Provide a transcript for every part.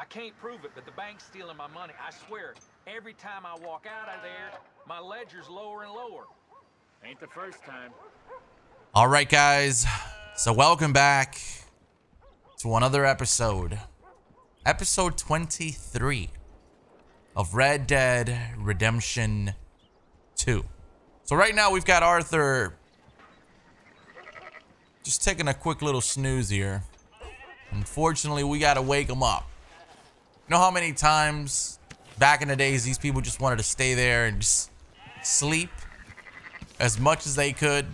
I can't prove it, but the bank's stealing my money. I swear, every time I walk out of there, my ledger's lower and lower. Ain't the first time. All right, guys. So welcome back to another episode. Episode 23 of Red Dead Redemption 2. So right now we've got Arthur just taking a quick little snooze here. Unfortunately, we got to wake him up. You know how many times back in the days these people just wanted to stay there and just sleep as much as they could,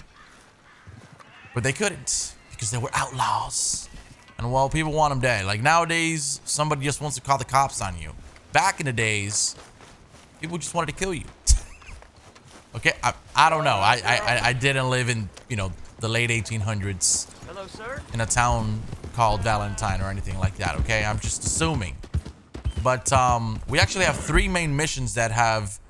but they couldn't because they were outlaws. And well, people want them dead. Like nowadays, somebody just wants to call the cops on you. Back in the days, people just wanted to kill you. Okay, I don't know. I didn't live in, you know, the late 1800s. Hello, sir. In a town called Valentine or anything like that. Okay, I'm just assuming. But we actually have three main missions that have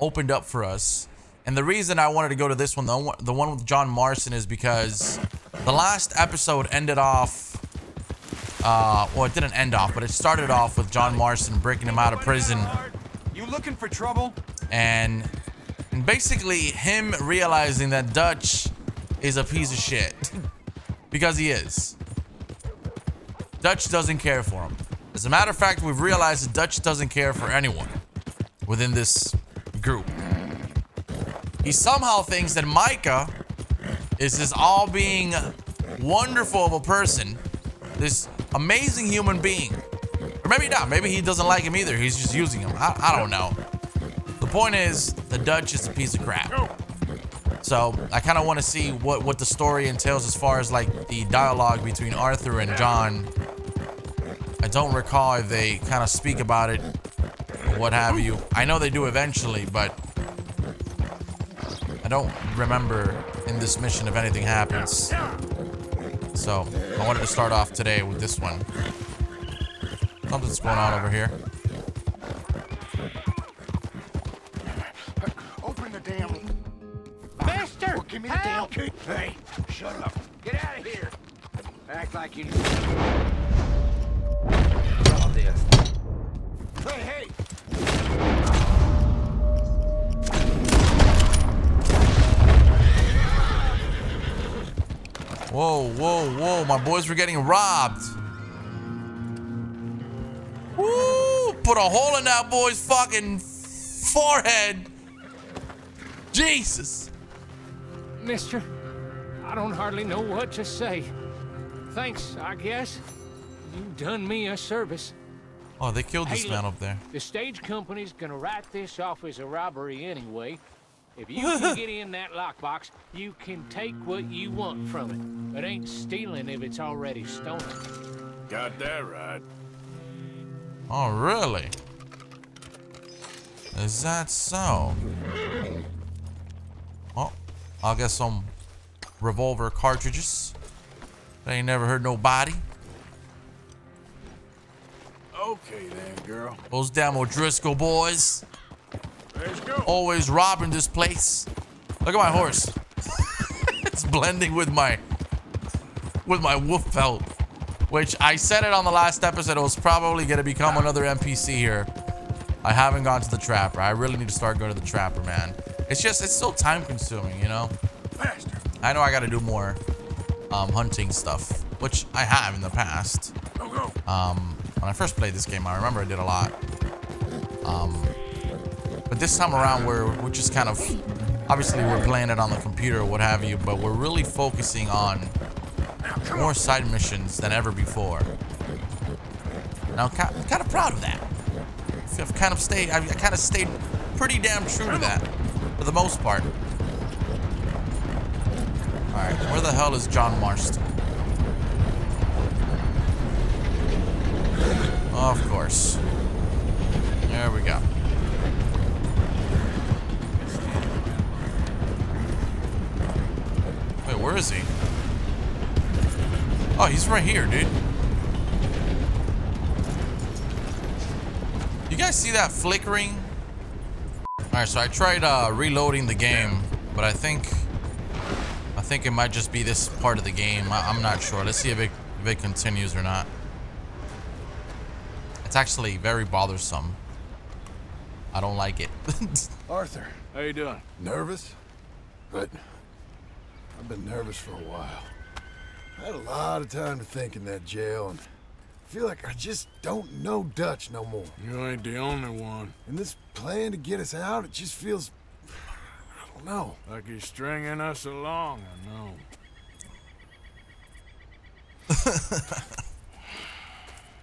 opened up for us. And the reason I wanted to go to this one, the one with John Marston, is because the last episode ended off, well, it didn't end off, but it started off with John Marston breaking him out of prison. You looking for trouble? And basically him realizing that Dutch is a piece of shit. Because he is. Dutch doesn't care for him. As a matter of fact, we've realized that Dutch doesn't care for anyone within this group. He somehow thinks that Micah is this all-being wonderful of a person, this amazing human being. Or maybe not. Maybe he doesn't like him either. He's just using him. I don't know. The point is, the Dutch is a piece of crap. So I kind of want to see what the story entails as far as like the dialogue between Arthur and John. I don't recall if they kind of speak about it or what have you. I know they do eventually, but I don't remember in this mission if anything happens. So I wanted to start off today with this one. Something's going on over here. Open the damn master! Well, give me the damn key. Hey, shut up. Get out of here. Act like you knew. Oh, dear. Hey, hey! Whoa, whoa, whoa, my boys were getting robbed. Woo! Put a hole in that boy's fucking forehead. Jesus. Mister, I don't hardly know what to say. Thanks, I guess. You done me a service. Oh, they killed this man up there. The stage company's gonna write this off as a robbery anyway. If you can get in that lockbox, you can take what you want from it. But ain't stealing if it's already stolen. Got that right. Oh, really? Is that so? Oh, I'll get some revolver cartridges. They ain't never hurt nobody. Okay then, girl. Those damn O'Driscoll boys. Always robbing this place. Look at my horse. It's blending with my wolf pelt, which I said it on the last episode. It was probably going to become another NPC here. I haven't gone to the trapper. I really need to start going to the trapper, man. It's just, it's so time consuming, you know. I know I got to do more hunting stuff, which I have in the past. When I first played this game, I remember I did a lot. But this time around, we're just kind of, obviously we're playing it on the computer or what have you, but we're really focusing on more side missions than ever before. And I'm kind of proud of that. I kind of stayed pretty damn true to that for the most part. All right, where the hell is John Marston? Of course. There we go. Where is he? Oh, he's right here, dude. You guys see that flickering? All right, so I tried reloading the game, but I think it might just be this part of the game. I'm not sure. Let's see if it continues or not. It's It's actually very bothersome. I don't like it. Arthur. How you doing? Nervous? But I've been nervous for a while. I had a lot of time to think in that jail, and I feel like I just don't know Dutch no more. You ain't the only one. And this plan to get us out, it just feels... I don't know. Like he's stringing us along, I know.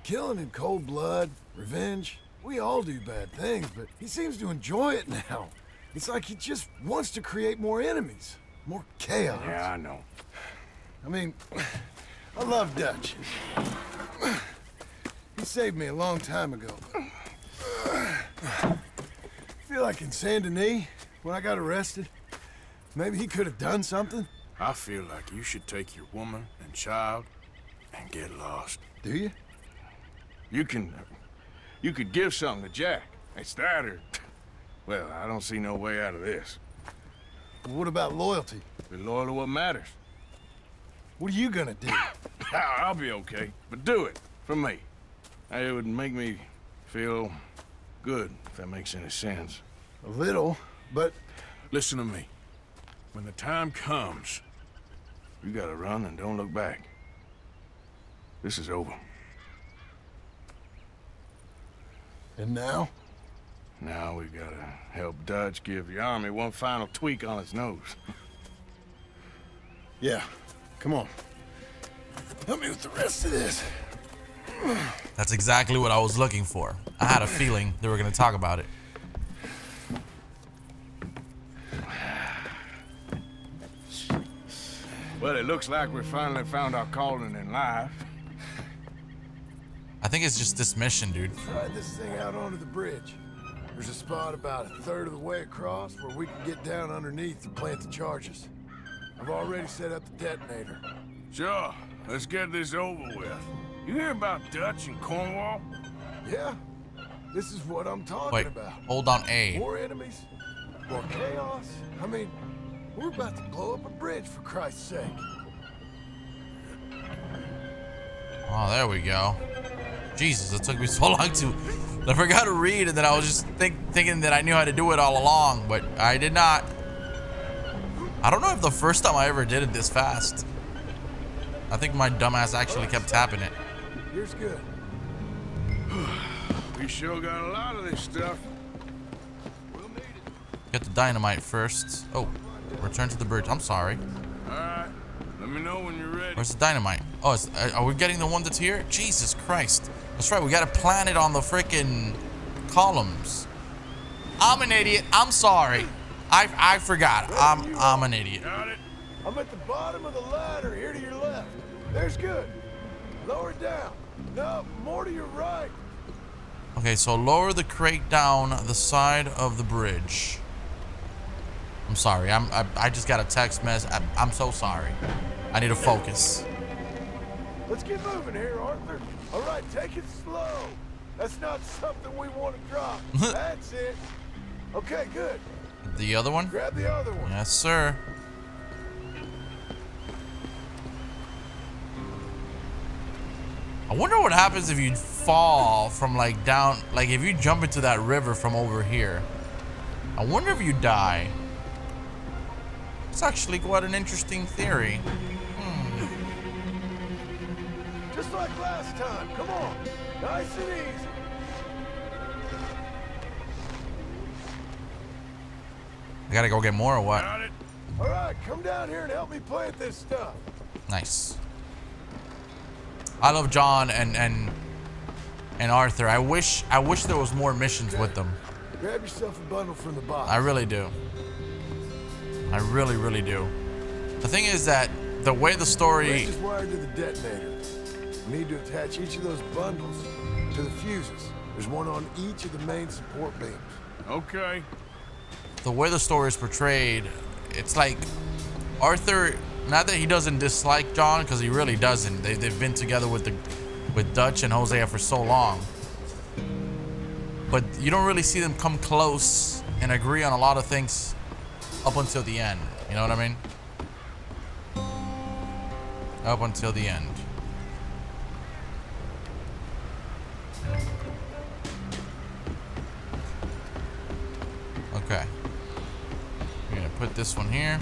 Killing in cold blood, revenge, we all do bad things, but he seems to enjoy it now. It's like he just wants to create more enemies, more chaos. Yeah, I know. I mean, I love Dutch. He saved me a long time ago. But I feel like in Saint Denis, when I got arrested, maybe he could have done something. I feel like you should take your woman and child and get lost. Do you? You could give something to Jack. It's that or... Well, I don't see no way out of this. Well, what about loyalty? Be loyal to what matters. What are you gonna do? I'll be okay, but do it for me. It would make me feel good, if that makes any sense. A little, but... Listen to me. When the time comes, you gotta run and don't look back. This is over. And now? Now we gotta help Dutch give the army one final tweak on his nose. Yeah, come on. Help me with the rest of this. That's exactly what I was looking for. I had a feeling they were gonna talk about it. Well, it looks like we finally found our calling in life. I think it's just this mission, dude. Try this thing out onto the bridge. There's a spot about a third of the way across where we can get down underneath and plant the charges. I've already set up the detonator. Sure, let's get this over with. You hear about Dutch and Cornwall? Yeah, this is what I'm talking about. Hold on, A. More enemies, more chaos. I mean, we're about to blow up a bridge, for Christ's sake. Oh, there we go. Jesus, it took me so long to... I forgot to read, and then I was just thinking that I knew how to do it all along, but I did not. I don't know if the first time I ever did it this fast. I think my dumbass actually kept tapping it. Here's good. We sure got a lot of this stuff. We'll need it. Get the dynamite first. Oh, return to the bridge. I'm sorry. All right. Let me know when you're ready. Where's the dynamite? Oh, are we getting the one that's here? Jesus Christ. That's right. We got to plant it on the freaking columns. I'm an idiot. I'm sorry. I forgot. I'm an idiot. Got it. I'm at the bottom of the ladder here to your left. There's good. Lower it down. No, more to your right. Okay, so lower the crate down the side of the bridge. I'm sorry. I just got a text message. I'm so sorry. I need to focus. Let's get moving here, Arthur. All right, take it slow. That's not something we want to drop. That's it. Okay, good. The other one? Grab the other one. Yes, sir. I wonder what happens if you fall from like down, like if you jump into that river from over here. I wonder if you die. It's actually quite an interesting theory. Just like last time. Come on. Nice and easy. I gotta go get more or what? Got it. All right, come down here and help me plant this stuff. Nice. I love John and Arthur. I wish there was more missions with them. Grab yourself a bundle from the box. I really do. I really, really do. The thing is that the way the story... is wired to the detonator. We need to attach each of those bundles to the fuses. There's one on each of the main support beams. Okay. The way the story is portrayed, it's like Arthur, not that he doesn't dislike John, because he really doesn't. They've been together with Dutch and Hosea for so long. But you don't really see them come close and agree on a lot of things up until the end. You know what I mean? Up until the end. Okay. We're gonna put this one here.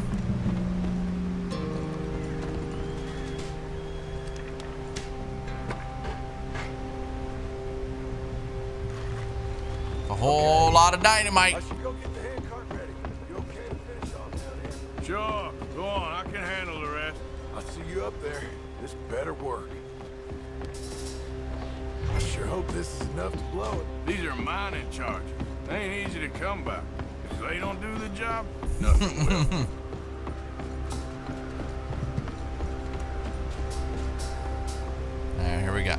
A whole lot of dynamite. I should go get the hand cart ready. You okay to finish off down here? Sure. Go on. I can handle the rest. I'll see you up there. This better work. I sure hope this is enough to blow it. These are mining charges. They ain't easy to come by. If they don't do the job, nothing will. All right, here we go.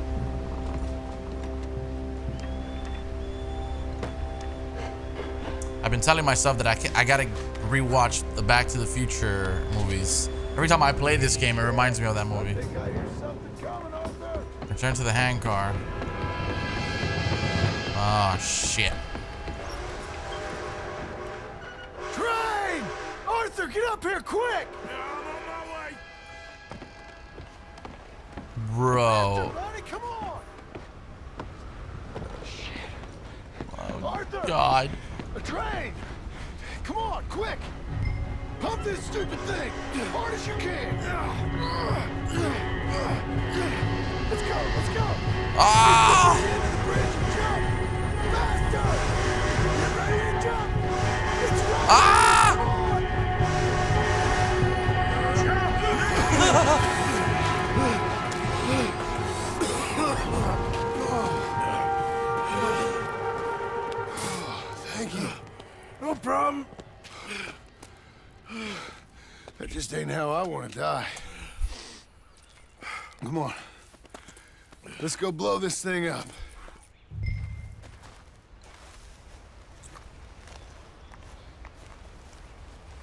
I've been telling myself that I gotta rewatch the Back to the Future movies. Every time I play this game, it reminds me of that movie. Return to the hang car. Oh, shit. Train! Arthur, get up here quick! I'm on my way. Bro. Come on. Shit. Oh, Arthur. God. A train! Come on, quick! Pump this stupid thing as hard as you can. Let's go, let's go. Ah! Get into the bridge and jump. Faster. Get ready to jump. It's right. Ah! Jump. Thank you. No problem. That just ain't how I want to die. Come on. Let's go blow this thing up.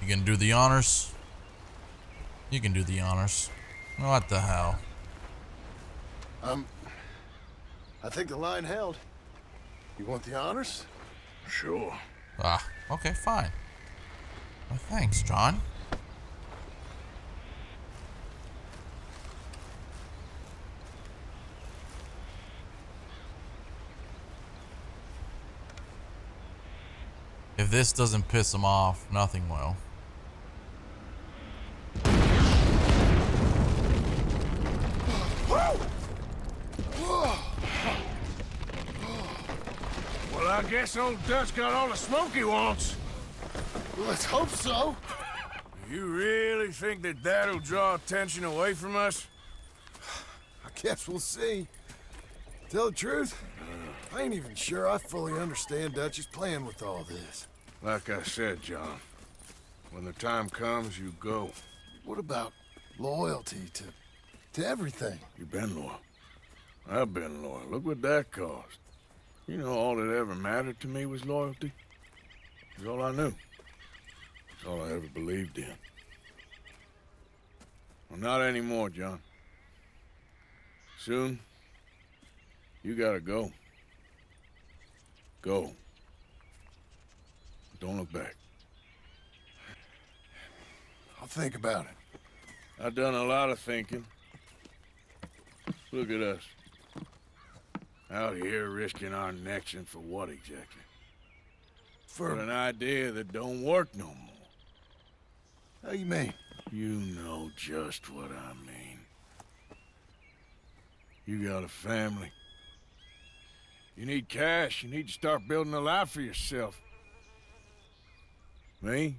You can do the honors. You can do the honors. What the hell? I think the line held. You want the honors? Sure. Ah, okay, fine. Well, thanks, John. If this doesn't piss him off, nothing will. Well, I guess old Dutch got all the smoke he wants. Let's hope so. You really think that that'll draw attention away from us? I guess we'll see. Tell the truth, I ain't even sure I fully understand Dutch's plan with all this. Like I said, John, when the time comes, you go. What about loyalty to everything? You've been loyal. I've been loyal. Look what that cost. You know, all that ever mattered to me was loyalty. It's all I knew. It's all I ever believed in. Well, not anymore, John. Soon, you gotta go. Go. Don't look back. I'll think about it. I've done a lot of thinking. Look at us. Out here risking our necks, and for what exactly? For an idea that don't work no more. How you mean? You know just what I mean. You got a family. You need cash. You need to start building a life for yourself. Me?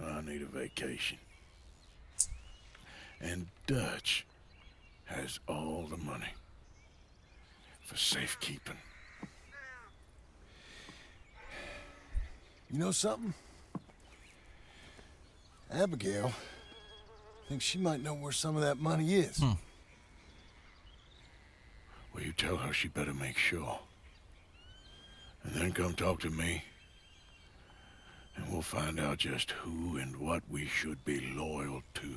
I need a vacation. And Dutch has all the money for safekeeping. You know something? Abigail thinks she might know where some of that money is. Hmm. Well, you tell her she better make sure. And then come talk to me. And we'll find out just who and what we should be loyal to.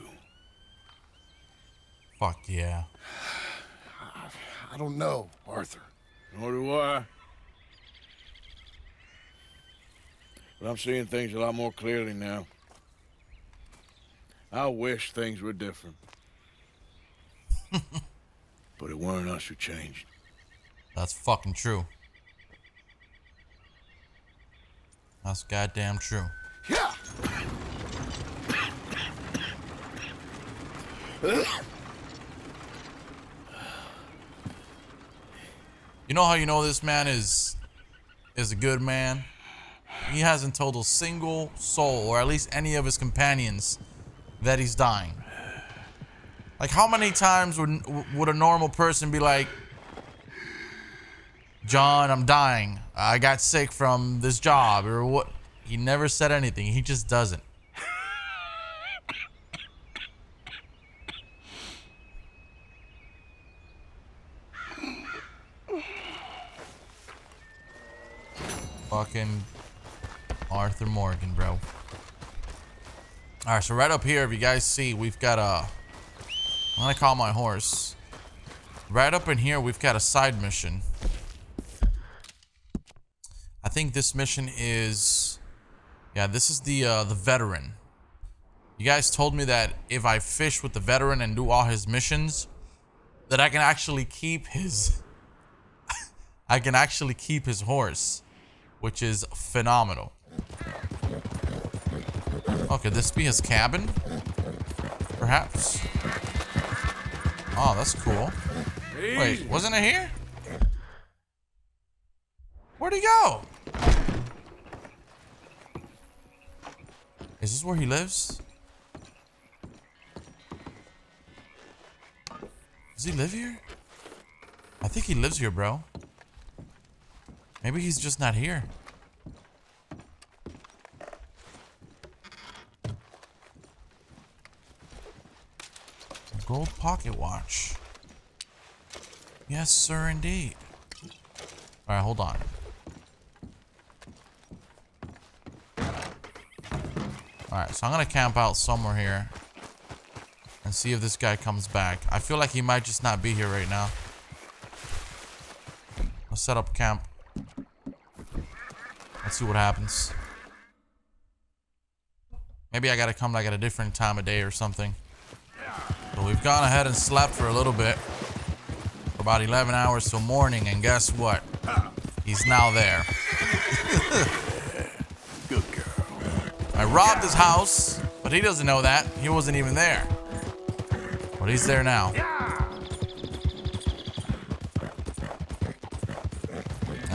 Fuck yeah. I don't know, Arthur. Nor do I. But I'm seeing things a lot more clearly now. I wish things were different. But it weren't us who changed. That's fucking true. That's goddamn true. Yeah. You know how you know this man is a good man? He hasn't told a single soul, or at least any of his companions, that he's dying. Like, how many times would a normal person be like, John, I'm dying. I got sick from this job or what? He never said anything. He just doesn't. Fucking Arthur Morgan, bro. All right, so right up here, if you guys see, we've got a... I'm gonna call my horse. Right up in here, we've got a side mission. I think this mission is... Yeah, this is the veteran. You guys told me that if I fish with the veteran and do all his missions, that I can actually keep his... I can actually keep his horse, which is phenomenal. Oh, could this be his cabin? Perhaps. Oh, that's cool. Wait, wasn't it here? Where'd he go? Is this where he lives? Does he live here? I think he lives here, bro. Maybe he's just not here. Gold pocket watch. Yes, sir, indeed. All right, hold on. All right, so I'm gonna camp out somewhere here and see if this guy comes back. I feel like he might just not be here right now. I'll set up camp. Let's see what happens. Maybe I gotta come like at a different time of day or something. But we've gone ahead and slept for a little bit, for about 11 hours till morning, and guess what? He's now there. Good girl. I robbed his house, but he doesn't know that. He wasn't even there. But he's there now. Yeah,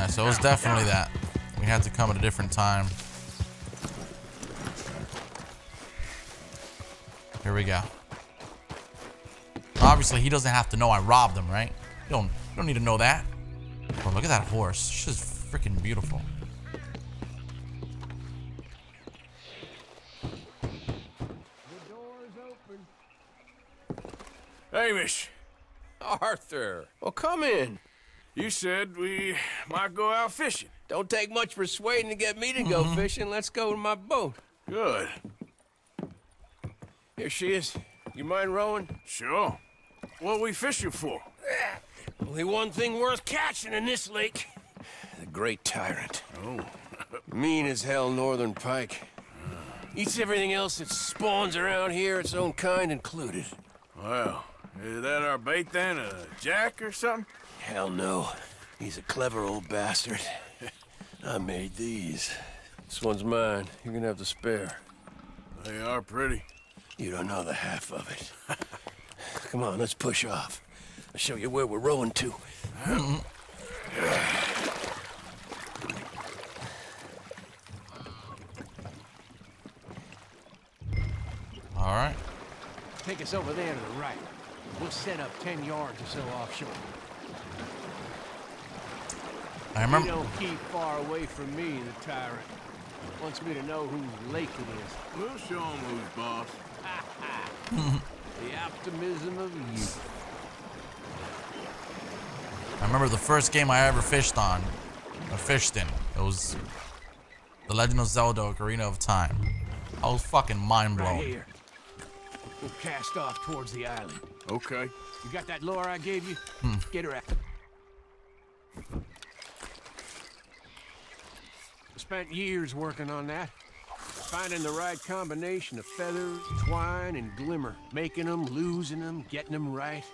so it was definitely that. We had to come at a different time. Here we go. Obviously, he doesn't have to know I robbed him, right? You don't need to know that. Oh, look at that horse. She's freaking beautiful. The door's open. Hamish. Arthur. Well, come in. You said we might go out fishing. Don't take much persuading to get me to go fishing. Let's go to my boat. Good. Here she is. You mind rowing? Sure. What we fishing for? Only one thing worth catching in this lake. The great tyrant. Oh. Mean as hell northern pike. Eats everything else that spawns around here, its own kind included. Well, is that our bait then? A jack or something? Hell no. He's a clever old bastard. I made these. This one's mine. You're gonna have to spare. They are pretty. You don't know the half of it. Come on, let's push off. I'll show you where we're rowing to. All right. Take us over there to the right. We'll set up 10 yards or so offshore. I remember. You don't keep far away from me, the tyrant. Wants me to know whose lake it is. We'll show him who's boss. The optimism of youth. I remember the first game I ever fished on, or fished in. It was The Legend of Zelda, Ocarina of Time. I was fucking mind blown. Right here. We'll cast off towards the island. Okay. You got that lure I gave you? Get her out. Spent years working on that. Finding the right combination of feathers, twine, and glimmer. Making them, losing them, getting them right.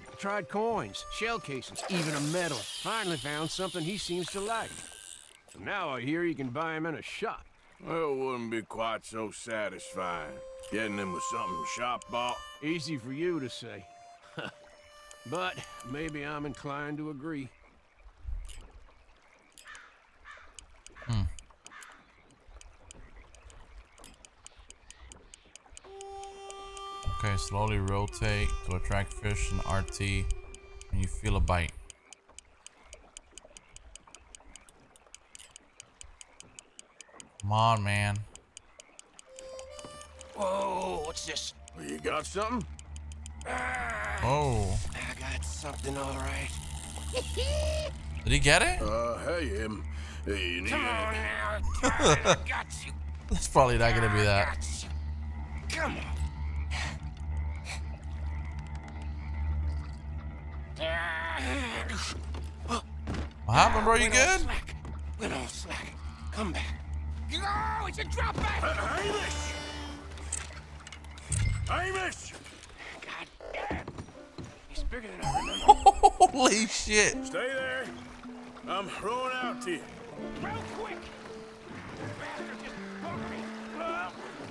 I tried coins, shell casings, even a medal. Finally found something he seems to like. And now I hear you can buy him in a shop. Well, it wouldn't be quite so satisfying. Getting him with something shop bought. Easy for you to say. But maybe I'm inclined to agree. Okay, slowly rotate to attract fish and RT when you feel a bite. Come on, man. Whoa, what's this? You got something? Oh. I got something, all right. Did he get it? Hey, him. Hey, you need it. I got you. That's probably not gonna be that. Come on. What happened, bro? You good? Went off slack. Come back. Oh, it's a drop back. Hamish! God damn. He's bigger than I remember. Holy shit. Stay there. I'm throwing out to you. Real quick. Bastard just broke me.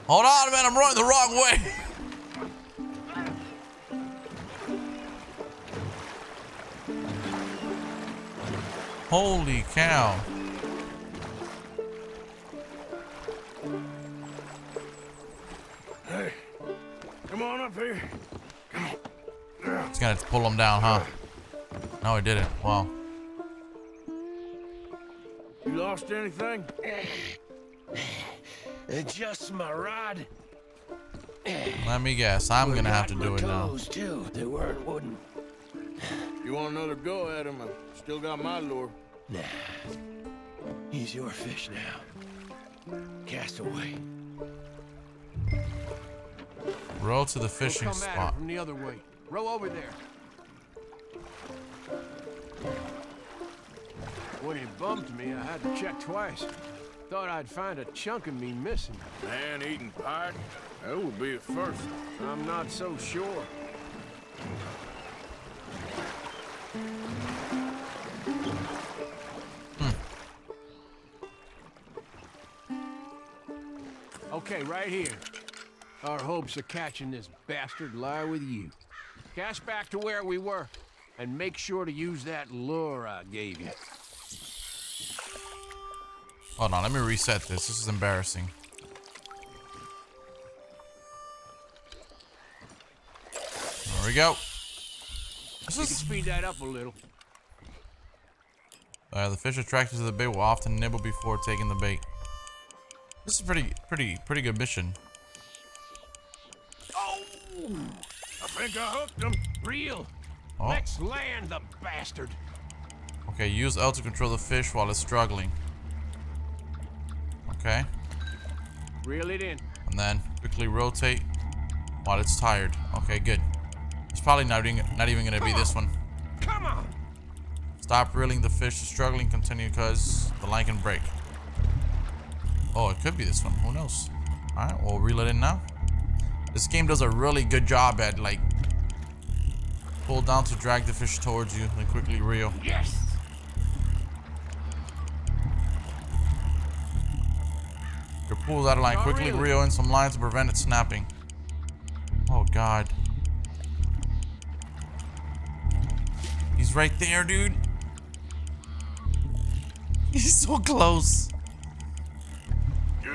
Hold on, man. I'm running the wrong way. Holy cow. Hey, come on up here. Come on. Just gotta pull him down, huh? No, he didn't. Wow. You lost anything? Just my rod. Let me guess. I'm gonna have to do it now. Too. They weren't wooden. You want another go at him? I've still got my lure. Nah. He's your fish now. Cast away. Row to the fishing spot. From the other way. Row over there. When he bumped me, I had to check twice. Thought I'd find a chunk of me missing. Man eating pirate? That would be a first. I'm not so sure. Okay, right here. Our hopes of catching this bastard lie with you. Cast back to where we were, and make sure to use that lure I gave you. Hold on, let me reset this. This is embarrassing. There we go. This is... You can speed that up a little. The fish attracted to the bait will often nibble before taking the bait. This is pretty good mission. Oh! I think I hooked him. Reel. Oh. Let's land the bastard. Okay, use L to control the fish while it's struggling. Okay. Reel it in. And then quickly rotate while it's tired. Okay, good. It's probably not even gonna be this one. Come on. Stop reeling the fish. Struggling. Continue because the line can break. Oh, it could be this one. Who knows? All right, we'll reel it in now. This game does a really good job at, like, pull down to drag the fish towards you, then quickly reel. Yes. Your pool's out of line. Quickly reel in some lines to prevent it snapping. Oh God. He's right there, dude. He's so close.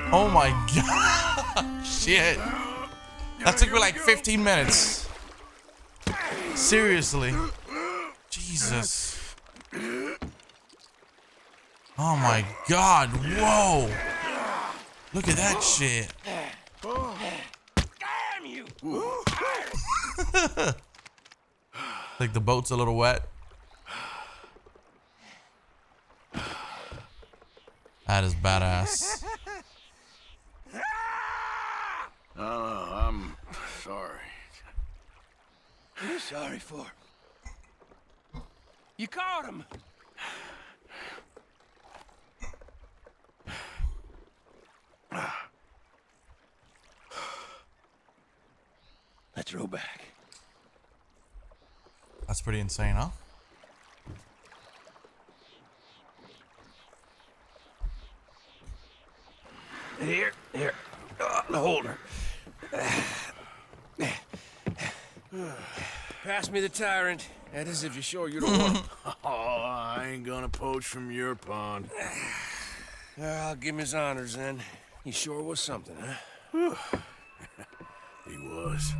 Oh my God! Shit! That took me like 15 minutes. Seriously. Jesus. Oh my God! Whoa! Look at that shit! Damn you! Like the boat's a little wet. That is badass. I'm sorry. You're sorry for him. You caught him. Let's row back. That's pretty insane, huh? Here, here. Hold her. Pass me the tyrant. That is if you're sure you don't want it. Oh, I ain't gonna poach from your pond. I'll give him his honors then. He sure was something, huh? He was.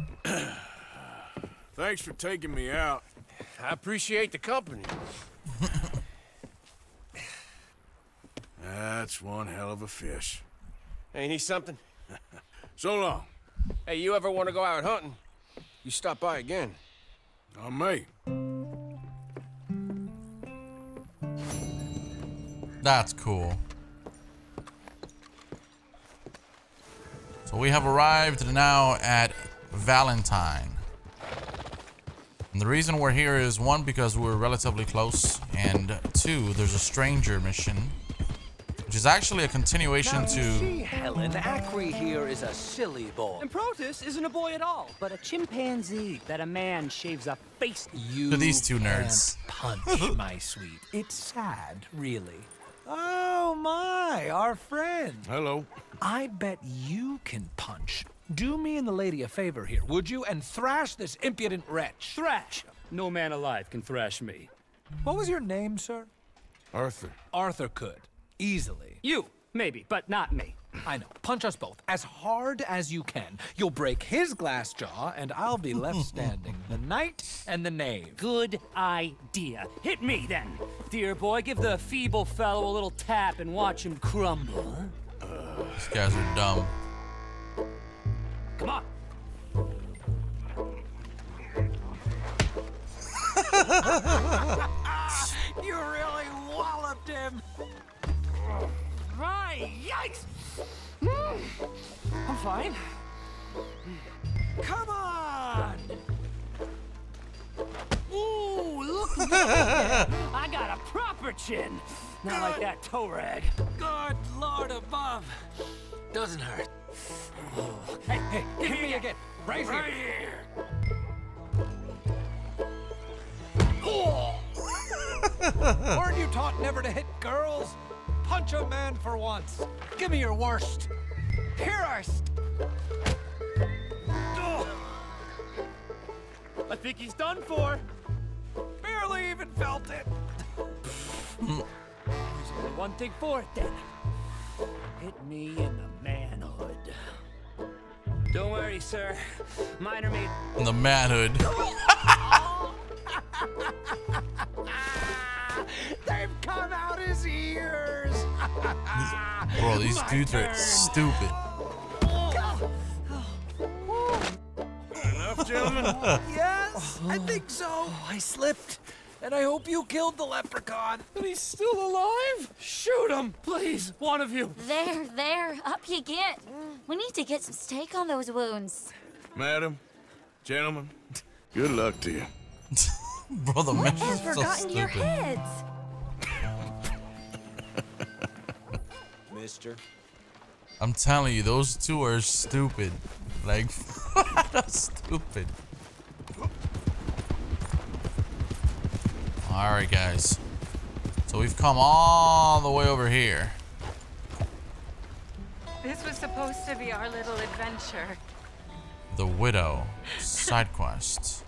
Thanks for taking me out. I appreciate the company. That's one hell of a fish. Ain't he something? So long. Hey, you ever want to go out hunting? You stop by again. I may. That's cool. So we have arrived now at Valentine. And the reason we're here is, one, because we're relatively close, and two, there's a stranger mission, which is actually a continuation to... Now, you see, Helen, Acri here is a silly boy. And Protus isn't a boy at all, but a chimpanzee that a man shaves a face... You to these two nerds. Punch, my sweet. It's sad, really. Oh, my, our friend. Hello. I bet you can punch. Do me and the lady a favor here, would you? And thrash this impudent wretch. Thrash? No man alive can thrash me. What was your name, sir? Arthur. Arthur could. Easily. You, maybe, but not me. I know. Punch us both as hard as you can. You'll break his glass jaw, and I'll be left standing. The knight and the knave. Good idea. Hit me, then. Dear boy, give the feeble fellow a little tap and watch him crumble. These guys are dumb. Come on. You really walloped him. Right, yikes! I'm fine. Come on! Ooh, look! I got a proper chin! Not like that toe rag. Good Lord above! Doesn't hurt. Oh. Hey, hey, hit me again! Right here! Weren't you taught never to hit girls? Punch a man for once. Give me your worst. I think he's done for. Barely even felt it. There's only one thing for it then. Hit me in the manhood. Don't worry, sir. Mine are made. In the manhood. They've come out his ears. Bro, these dudes are stupid. Enough, gentlemen? Yes, I think so. Oh, I slipped, and I hope you killed the leprechaun. But he's still alive? Shoot him, please, one of you. There, there, up you get. We need to get some steak on those wounds. Madam, gentlemen, good luck to you. Bro, the what has forgotten your heads? Mister, I'm telling you, those two are stupid. Like, that's stupid. All right, guys. So we've come all the way over here. This was supposed to be our little adventure. The widow side quest.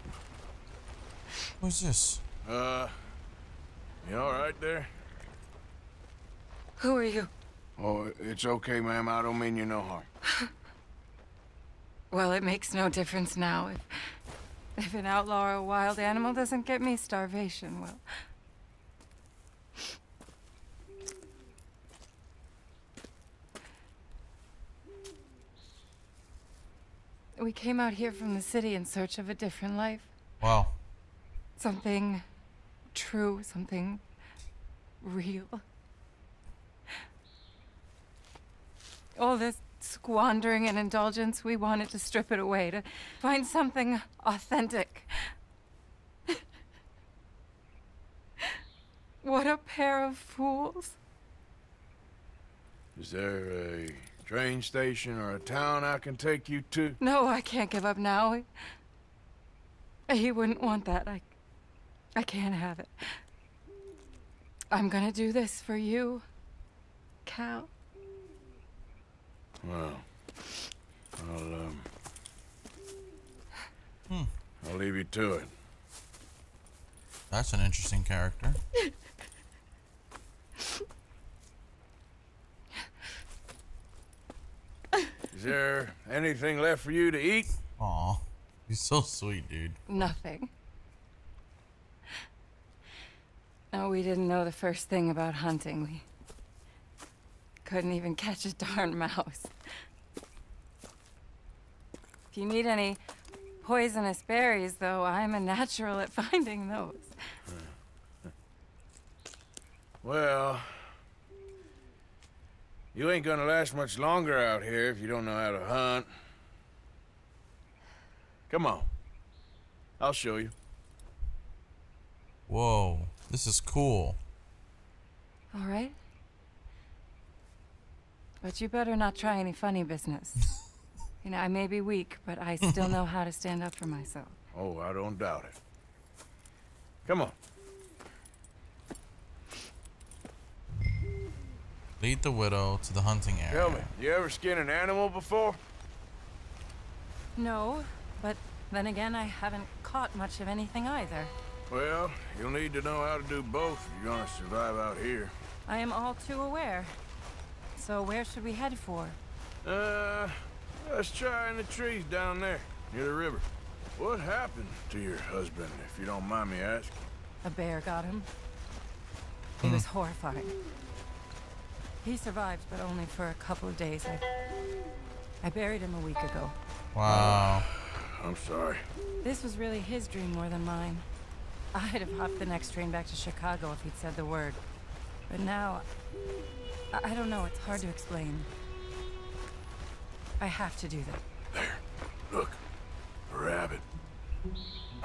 What's this? You all right there? Who are you? Oh, it's okay, ma'am. I don't mean you no harm. Well, it makes no difference now. If an outlaw or a wild animal doesn't get me, starvation will. We came out here from the city in search of a different life. Wow. Something true, something real. All this squandering and indulgence, we wanted to strip it away, to find something authentic. What a pair of fools. Is there a train station or a town I can take you to? No, I can't give up now. He wouldn't want that. I can't have it. I'm gonna do this for you, Cal. Well, I'll leave you to it. That's an interesting character. Is there anything left for you to eat? Aw, you're so sweet, dude. Nothing. No, we didn't know the first thing about hunting. We couldn't even catch a darn mouse. If you need any poisonous berries, though, I'm a natural at finding those. Well, you ain't gonna last much longer out here if you don't know how to hunt. Come on. I'll show you. Whoa, this is cool. All right. But you better not try any funny business. You know, I may be weak, but I still know how to stand up for myself. Oh, I don't doubt it. Come on. Lead the widow to the hunting area. Tell me, you ever skinned an animal before? No, but then again, I haven't caught much of anything either. Well, you'll need to know how to do both if you're gonna survive out here. I am all too aware. So where should we head for? Let's try in the trees down there, near the river. What happened to your husband, if you don't mind me asking? A bear got him. He was horrified. He survived, but only for a couple of days. I buried him a week ago. Wow. I'm sorry. This was really his dream more than mine. I'd have hopped the next train back to Chicago if he'd said the word. But now, I don't know, it's hard to explain. I have to do that. There. Look. A rabbit.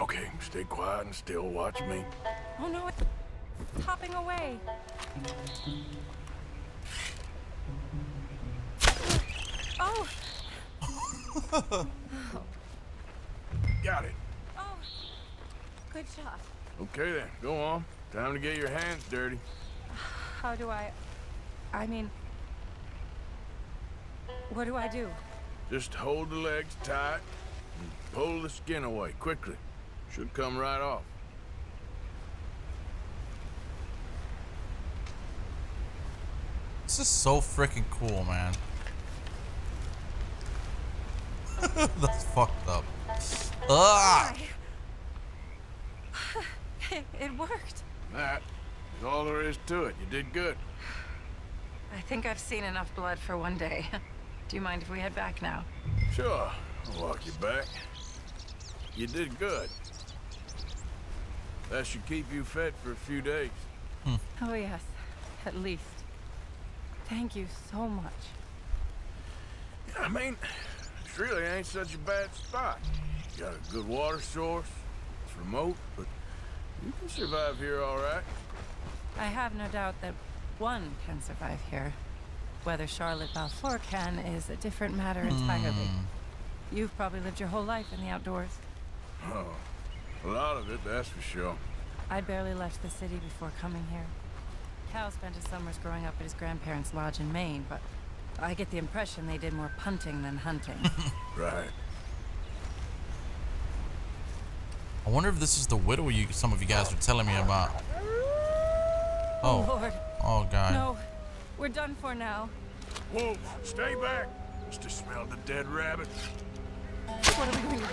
Okay, stay quiet and still watch me. Oh no, it's hopping away. Oh! Got it. Oh. Good shot. Okay then, go on. Time to get your hands dirty. How do I mean, what do I do? Just hold the legs tight and pull the skin away quickly. Should come right off. This is so freaking cool, man. That's fucked up. Ah! It worked. That is all there is to it. You did good. I think I've seen enough blood for one day. Do you mind if we head back now? Sure. I'll walk you back. You did good. That should keep you fed for a few days. Oh, yes. At least. Thank you so much. I mean, it really ain't such a bad spot. You got a good water source. It's remote, but you can survive here all right. I have no doubt that one can survive here. Whether Charlotte Balfour can is a different matter entirely. You've probably lived your whole life in the outdoors. Oh, a lot of it, that's for sure. I barely left the city before coming here. Cal spent his summers growing up at his grandparents' lodge in Maine, but I get the impression they did more punting than hunting. Right. I wonder if this is the widow some of you guys were telling me about. Oh, Lord. Oh, God. No, we're done for now. Whoa, stay back. Must have smelled the dead rabbit. What are we going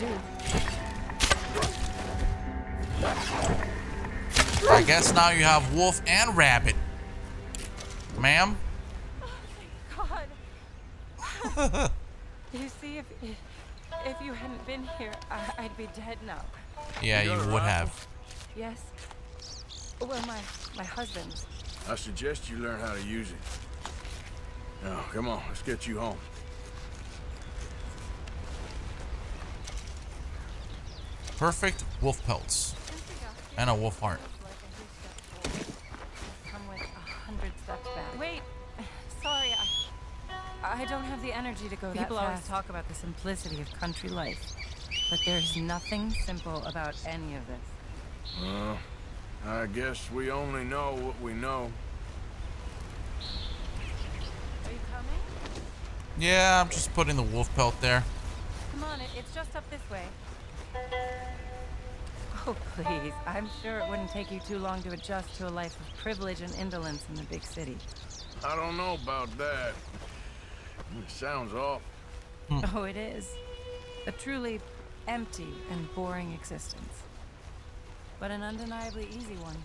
to do? I guess now you have wolf and rabbit. Ma'am? Oh, thank God. You see, if you hadn't been here, I'd be dead now. Yeah, you would have. Yes. Well, my husband. I suggest you learn how to use it. Now, come on, let's get you home. Perfect wolf pelts and a wolf heart. Come with 100 steps back. Wait, sorry, I don't have the energy to go that fast. People always talk about the simplicity of country life, but there's nothing simple about any of this. Well, I guess we only know what we know. Are you coming? Yeah, I'm just putting the wolf pelt there. Come on, it's just up this way. Oh, please. I'm sure it wouldn't take you too long to adjust to a life of privilege and indolence in the big city. I don't know about that. It sounds awful. Oh, it is. A truly empty and boring existence. But an undeniably easy one.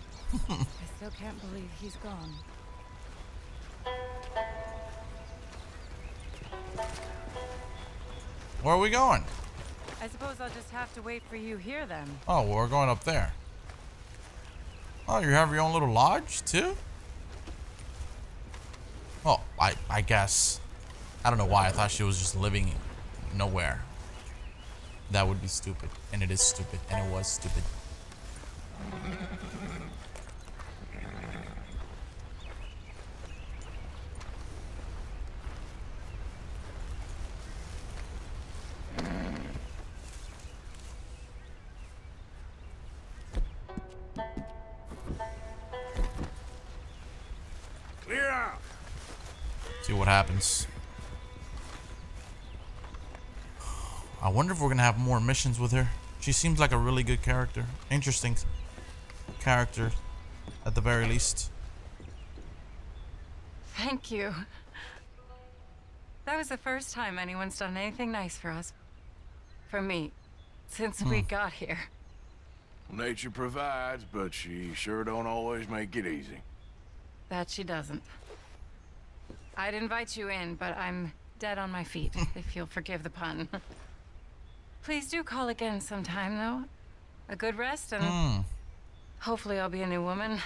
I still can't believe he's gone. Where are we going? I suppose I'll just have to wait for you here then. Oh, well, we're going up there. Oh, you have your own little lodge too? Oh, I guess. I don't know why I thought she was just living nowhere. That would be stupid. And it is stupid. And it was stupid. See what happens. I wonder if we're gonna have more missions with her. She seems like a really good character. Interesting character, at the very least. Thank you. That was the first time anyone's done anything nice for us. For me. Since we got here. Nature provides, but she sure don't always make it easy. That she doesn't. I'd invite you in, but I'm dead on my feet, if you'll forgive the pun. Please do call again sometime, though. A good rest, and hopefully I'll be a new woman.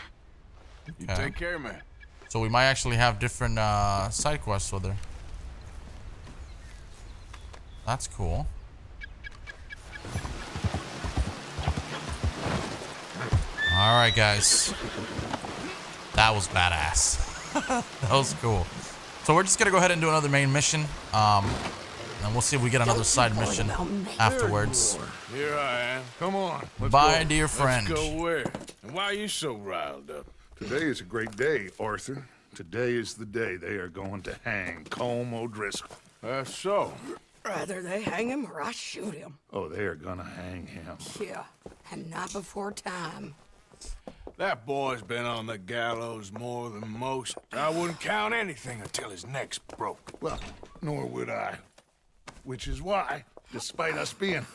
You take care, man. So we might actually have different side quests with her. That's cool. All right, guys. That was badass. That was cool. So we're just gonna go ahead and do another main mission, and we'll see if we get another side mission afterwards. Here I am. Come on. Bye, dear friend. Let's go where? And why are you so riled up? Today is a great day, Arthur. Today is the day they are going to hang Colm O'Driscoll. So? Rather they hang him or I shoot him. Oh, they are gonna hang him. Yeah, and not before time. That boy's been on the gallows more than most. I wouldn't count anything until his neck's broke. Well, nor would I. Which is why, despite us being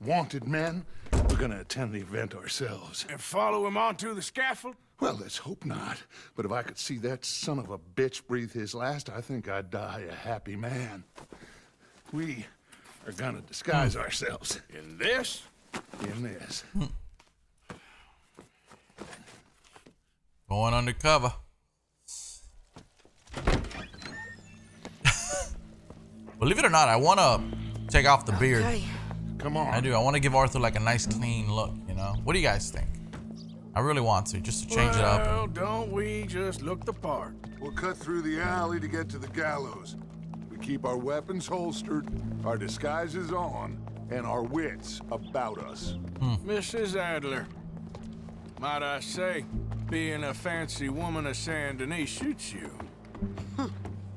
wanted men, we're gonna attend the event ourselves. And follow him onto the scaffold? Well, let's hope not. But if I could see that son of a bitch breathe his last, I think I'd die a happy man. We are gonna disguise ourselves. In this? In this. Going undercover. Believe it or not, I want to take off the beard. Come on. I do. I want to give Arthur like a nice clean look, you know? What do you guys think? I really want to, just to change it up. Well, don't we just look the part? We'll cut through the alley to get to the gallows. We keep our weapons holstered, our disguises on, and our wits about us. Mrs. Adler, might I say, being a fancy woman of Saint Denis shoots you.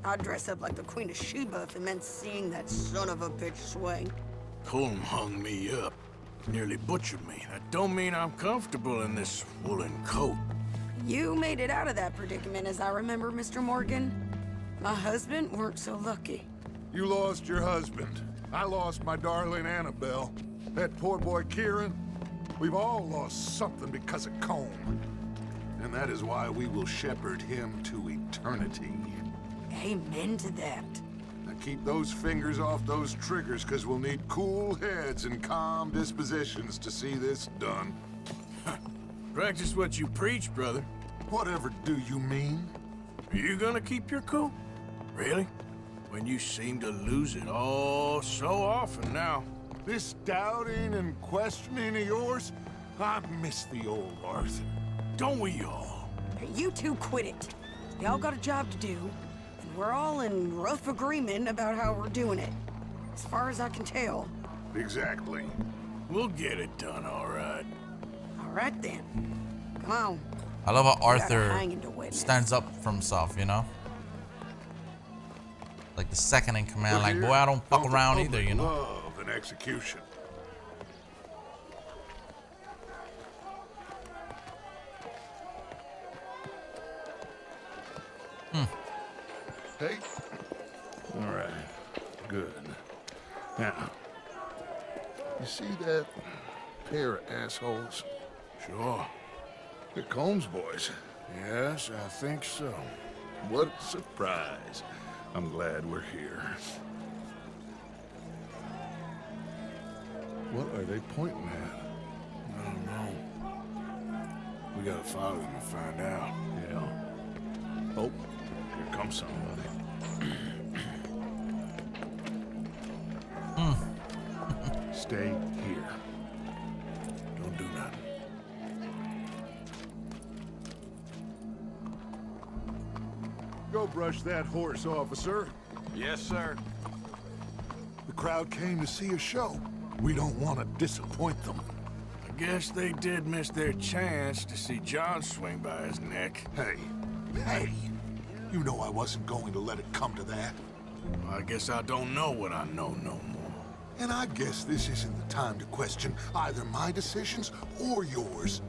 I'd dress up like the Queen of Sheba if it meant seeing that son of a bitch swing. Colm hung me up, nearly butchered me. That don't mean I'm comfortable in this woolen coat. You made it out of that predicament, as I remember, Mr. Morgan. My husband weren't so lucky. You lost your husband. I lost my darling Annabelle. That poor boy Kieran. We've all lost something because of Colm. And that is why we will shepherd him to eternity. Amen to that. Now keep those fingers off those triggers, because we'll need cool heads and calm dispositions to see this done. Practice what you preach, brother. Whatever do you mean? Are you gonna keep your cool? Really? When you seem to lose it all so often now. This doubting and questioning of yours, I miss the old Arthur. Don't we all? You two quit it. Y'all got a job to do, and we're all in rough agreement about how we're doing it. As far as I can tell. Exactly. We'll get it done, all right. All right, then. Come on. I love how Arthur stands up for himself, you know? like the second in command, like, boy, I don't fuck around either, you know. Love and execution. Hey. All right. Good. Now, you see that pair of assholes? Sure. They're Combs boys. Yes, I think so. What a surprise. I'm glad we're here. What are they pointing at? I don't know. We gotta follow them and find out. Yeah. Oh, here comes somebody. Stay here. Don't do nothing. Go brush that horse, officer. Yes, sir. The crowd came to see a show. We don't want to disappoint them. I guess they did miss their chance to see John swing by his neck. Hey. Hey! You know I wasn't going to let it come to that. Well, I guess I don't know what I know no more. And I guess this isn't the time to question either my decisions or yours.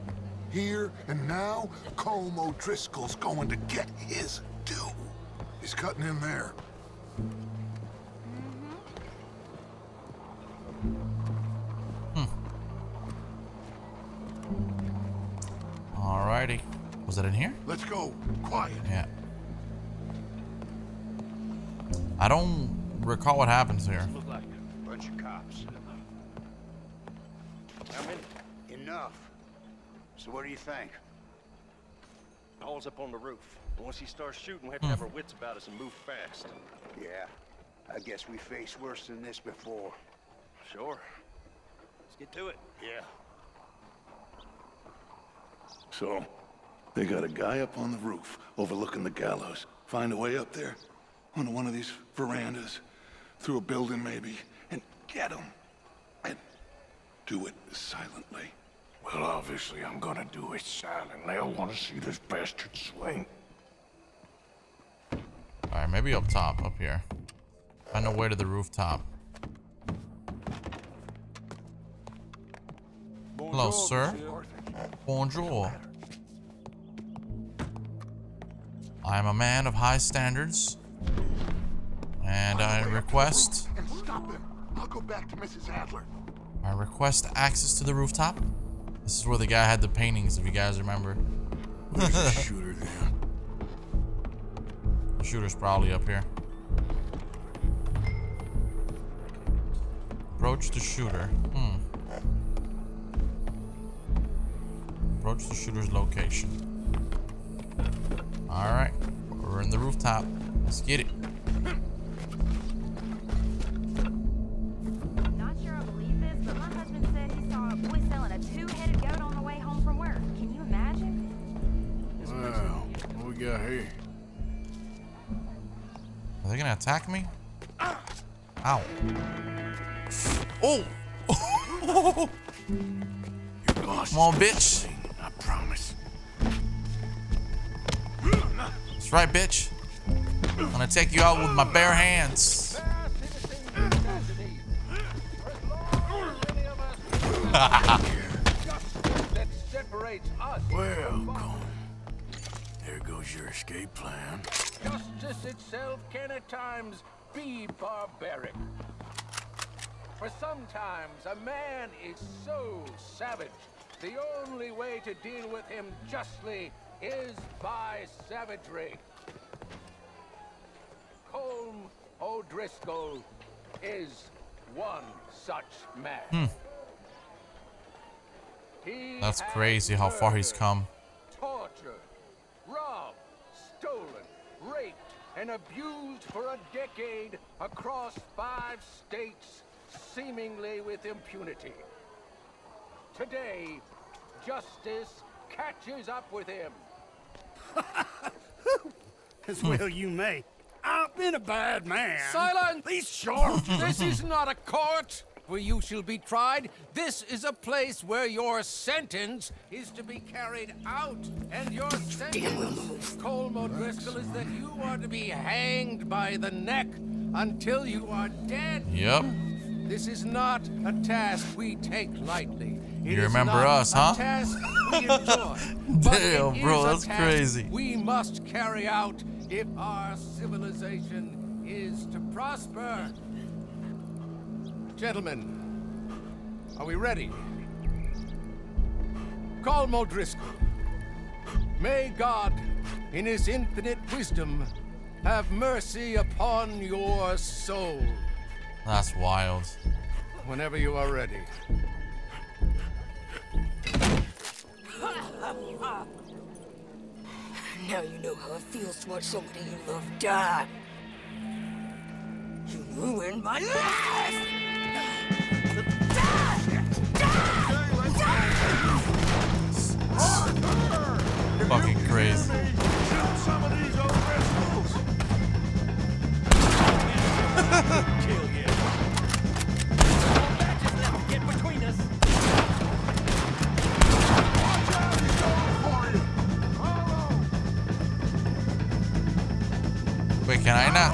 Here and now, Colm O'Driscoll's going to get his due. He's cutting in there. Alrighty. Was that in here? Let's go. Quiet. Yeah. I don't recall what happens here. Look like a bunch of cops. I mean, enough. So what do you think? Paul's up on the roof. Once he starts shooting, we have to have our wits about us and move fast. Yeah, I guess we faced worse than this before. Sure. Let's get to it. Yeah. So, they got a guy up on the roof, overlooking the gallows. Find a way up there, onto one of these verandas, through a building maybe, and get him. And do it silently. Well, obviously, I'm gonna do it silently. I want to see this bastard swing. Alright, maybe up top, up here. Find a way to the rooftop. Hello, sir. Bonjour. I am a man of high standards. And I request... Stop him. I'll go back to Mrs. Adler. I request access to the rooftop. This is where the guy had the paintings, if you guys remember. Where's the shooter then? The shooter's probably up here. Approach the shooter. Approach the shooter's location. Alright. We're in the rooftop. Let's get it. Are they gonna attack me? Ow. Oh! You're lost. Come on, bitch. I promise. That's right, bitch. I'm gonna take you out with my bare hands. Well, there goes your escape plan. Justice itself can at times be barbaric. For sometimes a man is so savage, the only way to deal with him justly is by savagery. Colm O'Driscoll is one such man. That's crazy how far he's come. Tortured, robbed, stolen, raped, and abused for a decade across 5 states, seemingly with impunity. Today, justice catches up with him. As well you may. I've been a bad man. Silence! Please, short! This is not a court where you shall be tried. This is a place where your sentence is to be carried out. And your sentence, Colm O'Driscoll, is that you are to be hanged by the neck until you are dead. Yep. This is not a task we take lightly. You remember us, huh? Damn, bro, that's crazy. We must carry out if our civilization is to prosper. Gentlemen, are we ready? Colm O'Driscoll, may God, in his infinite wisdom, have mercy upon your soul. That's wild. Whenever you are ready. Now you know how it feels to watch somebody you love die. You ruined my life! It's fucking crazy. Shoot some of these old rascals. Kill you. That just let them get between us. Watch out, he's going for you. Hello. Wait, can I not?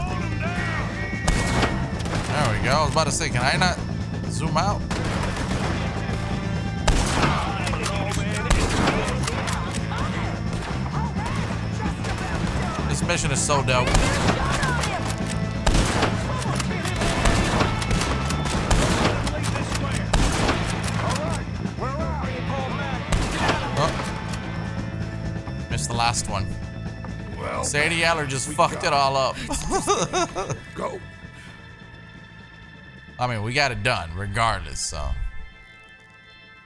There we go. I was about to say, can I not zoom out? This mission is so dope. Oh. Missed the last one. Well, Sadie Adler just fucked it all up. Go. I mean, we got it done regardless, so.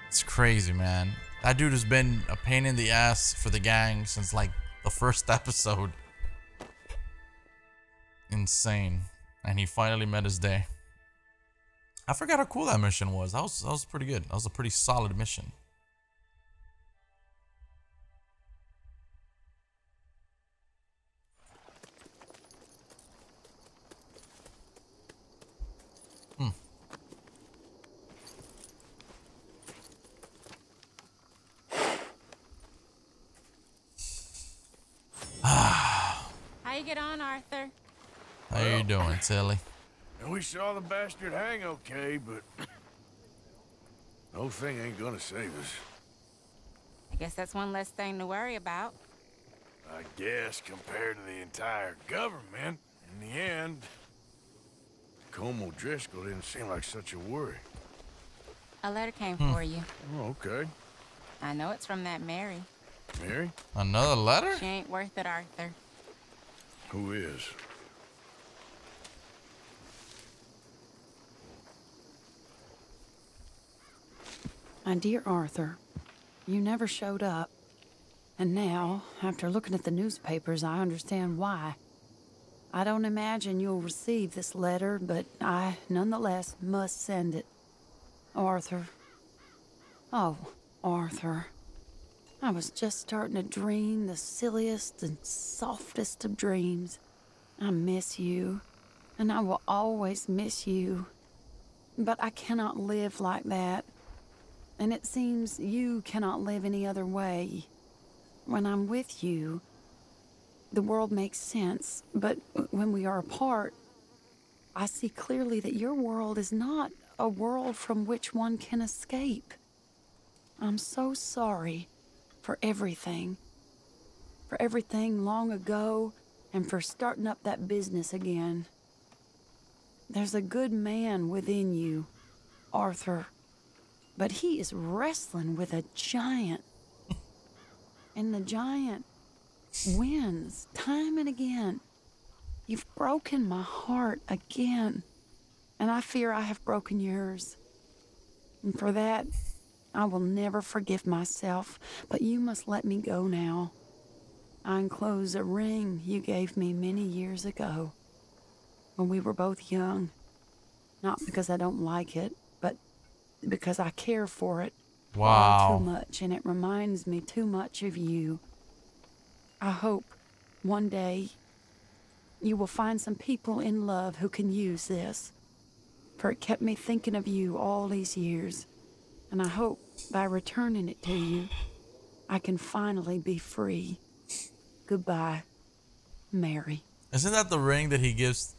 It's crazy, man. That dude has been a pain in the ass for the gang since like the first episode. Insane. And he finally met his day. I forgot how cool that mission was. That was pretty good. That was a pretty solid mission. How you get on, Arthur? How you doing, Tilly? We saw the bastard hang okay, but no thing ain't gonna save us. I guess that's one less thing to worry about. I guess compared to the entire government, in the end, Colm O'Driscoll didn't seem like such a worry. A letter came for you. Oh, okay. I know it's from that Mary. Mary? Another letter? She ain't worth it, Arthur. Who is? My dear Arthur, you never showed up. And now, after looking at the newspapers, I understand why. I don't imagine you'll receive this letter, but I nonetheless must send it. Arthur. Oh, Arthur. I was just starting to dream the silliest and softest of dreams. I miss you, and I will always miss you. But I cannot live like that, and it seems you cannot live any other way. When I'm with you, the world makes sense, but when we are apart, I see clearly that your world is not a world from which one can escape. I'm so sorry. For everything long ago, and for starting up that business again. There's a good man within you, Arthur, but he is wrestling with a giant. And the giant wins time and again. You've broken my heart again, and I fear I have broken yours. And for that, I will never forgive myself, but you must let me go now. I enclose a ring you gave me many years ago, when we were both young. Not because I don't like it, but because I care for it. Wow. Too much, and it reminds me too much of you. I hope one day you will find some people in love who can use this, for it kept me thinking of you all these years. And I hope by returning it to you, I can finally be free. Goodbye, Mary. Isn't that the ring that he gives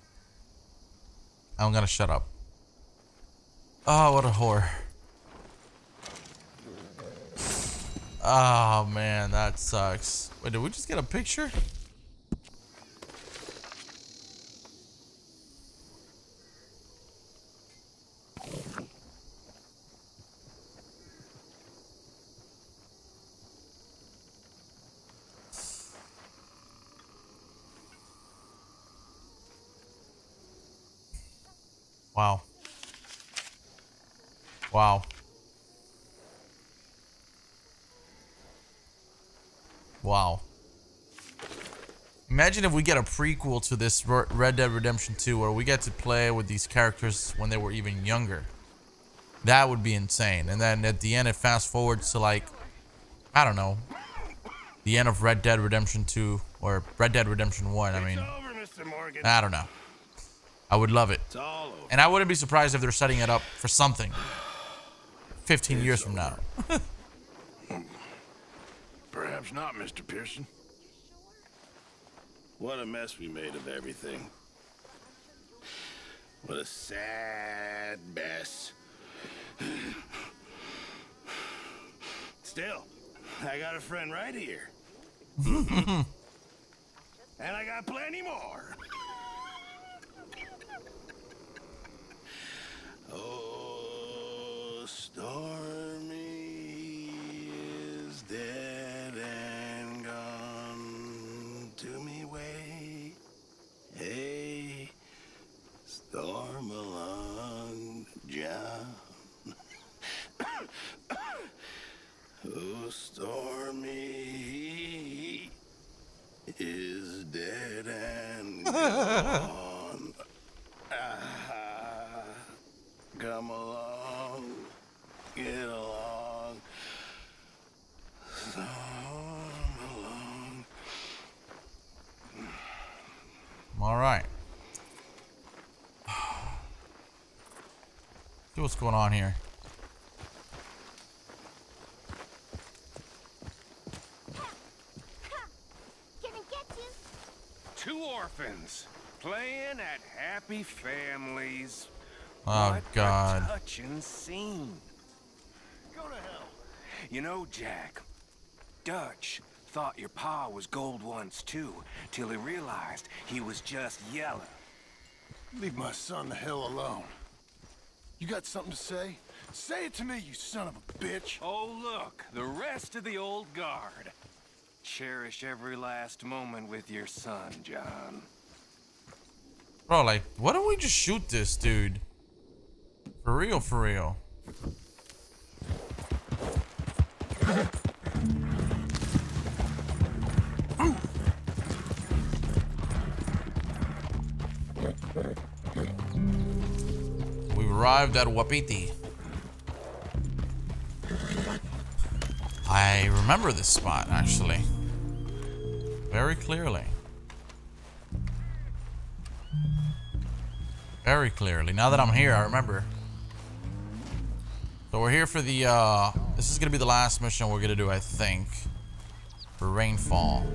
I'm gonna shut up. Oh, what a whore. Oh man, that sucks. Wait, did we just get a picture? Wow. Wow. Wow. Imagine if we get a prequel to this Red Dead Redemption 2 where we get to play with these characters when they were even younger. That would be insane. And then at the end, it fast forwards to, like, I don't know, the end of Red Dead Redemption 2 or Red Dead Redemption 1. I mean, it's over, Mr. Morgan. I don't know. I would love it. And I wouldn't be surprised if they're setting it up for something 15 years from now. Perhaps not, Mr. Pearson. What a mess we made of everything. What a sad mess. Still, I got a friend right here. And I got plenty more. Oh, Stormy is dead and gone to me way. Hey, storm along, John. Oh, Stormy is dead and gone. Come along, get along, come along. All right. See what's going on here. Gonna get you. Two orphans playing at happy families. Oh, what God. A touching scene. Go to hell. You know, Jack, Dutch thought your pa was gold once, too, till he realized he was just yellow. Leave my son the hell alone. You got something to say? Say it to me, you son of a bitch. Oh, look, the rest of the old guard. Cherish every last moment with your son, John. Bro, like, why don't we just shoot this dude? For real, for real. We arrived at Wapiti. I remember this spot, actually. Very clearly. Very clearly. Now that I'm here, I remember. So we're here for the, this is going to be the last mission we're going to do, I think, for Rainfall.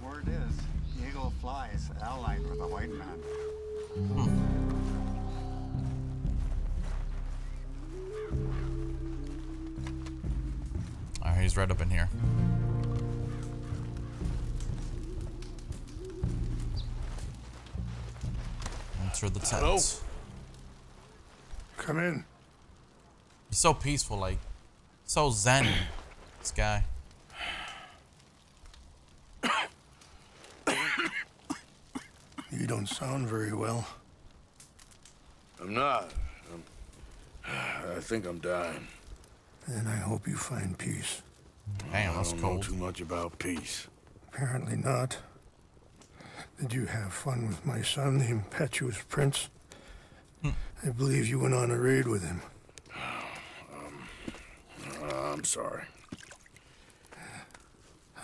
Word is, Eagle Flies allied with the white man. All right, he's right up in here. Enter the tent. Hello? Come in. He's so peaceful, like, so zen, this guy. You don't sound very well. I'm not. I think I'm dying. Then I hope you find peace. Damn, that's cold. I don't know too much about peace. Apparently not. Did you have fun with my son, the impetuous prince? I believe you went on a raid with him. I'm sorry.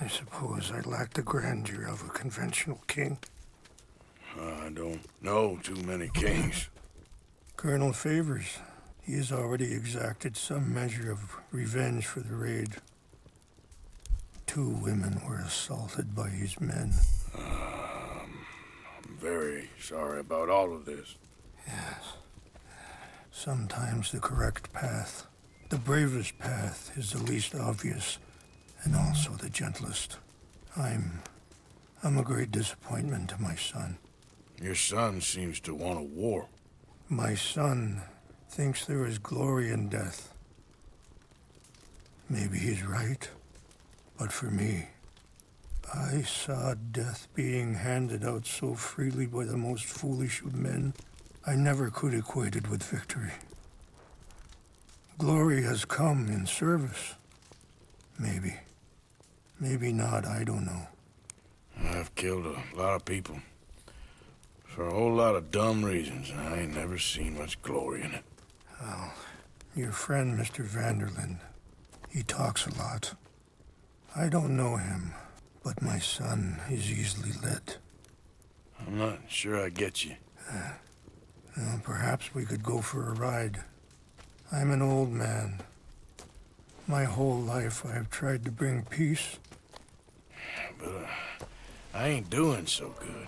I suppose I lack the grandeur of a conventional king. I don't know too many kings. Colonel Favors. He has already exacted some measure of revenge for the raid. 2 women were assaulted by his men. very sorry about all of this. Yes. Sometimes the correct path, the bravest path, is the least obvious and also the gentlest. I'm a great disappointment to my son. Your son seems to want a war. My son thinks there is glory in death. Maybe he's right, but for me, I saw death being handed out so freely by the most foolish of men, I never could equate it with victory. Glory has come in service. Maybe. Maybe not, I don't know. I've killed a lot of people. For a whole lot of dumb reasons, and I ain't never seen much glory in it. Well, your friend, Mr. van der Linde, he talks a lot. I don't know him. But my son is easily led. I'm not sure I get you. Well, perhaps we could go for a ride. I'm an old man. My whole life I have tried to bring peace. But I ain't doing so good.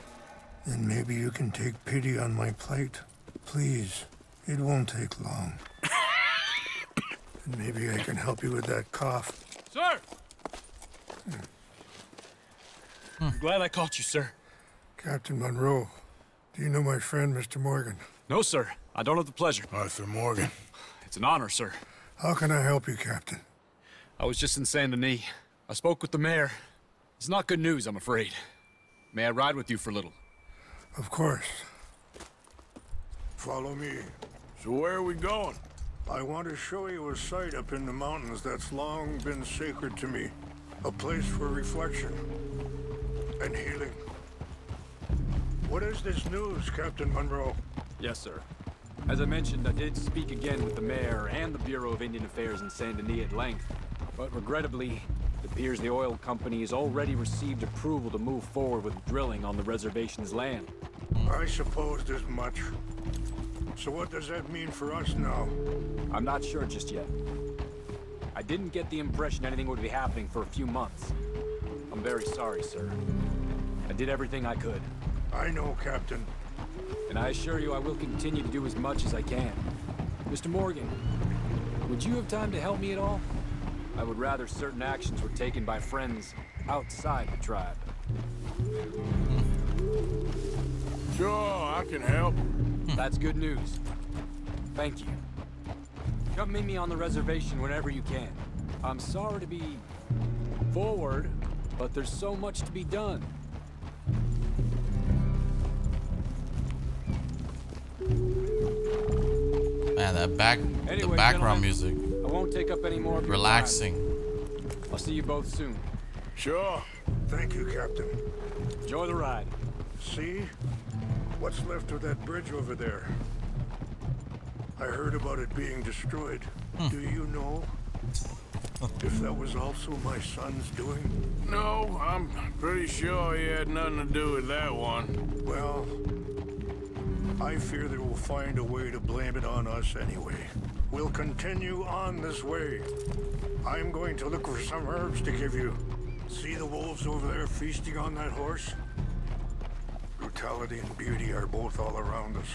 Then maybe you can take pity on my plight. Please, it won't take long. And maybe I can help you with that cough. Sir! I'm glad I caught you, sir. Captain Monroe, do you know my friend, Mr. Morgan? No, sir. I don't have the pleasure. Arthur Morgan. It's an honor, sir. How can I help you, Captain? I was just in Saint Denis. I spoke with the mayor. It's not good news, I'm afraid. May I ride with you for a little? Of course. Follow me. So where are we going? I want to show you a site up in the mountains that's long been sacred to me. A place for reflection. And healing. What is this news, Captain Monroe? Yes, sir. As I mentioned, I did speak again with the mayor and the Bureau of Indian Affairs in Saint Denis at length, but regrettably, it appears the oil company has already received approval to move forward with drilling on the reservation's land. I supposed as much. So what does that mean for us now? I'm not sure just yet. I didn't get the impression anything would be happening for a few months. I'm very sorry, sir. I did everything I could. I know, Captain. And I assure you I will continue to do as much as I can. Mr. Morgan, would you have time to help me at all? I would rather certain actions were taken by friends outside the tribe. Sure, I can help. That's good news. Thank you. Come meet me on the reservation whenever you can. I'm sorry to be forward, but there's so much to be done. Man, that the background music. I won't take up any more of your relaxing. Time. I'll see you both soon. Sure. Thank you, Captain. Enjoy the ride. See? What's left of that bridge over there? I heard about it being destroyed. Do you know? If that was also my son's doing? No, I'm pretty sure he had nothing to do with that one. Well, I fear they will find a way to blame it on us anyway. We'll continue on this way. I'm going to look for some herbs to give you. See the wolves over there feasting on that horse? Brutality and beauty are both all around us.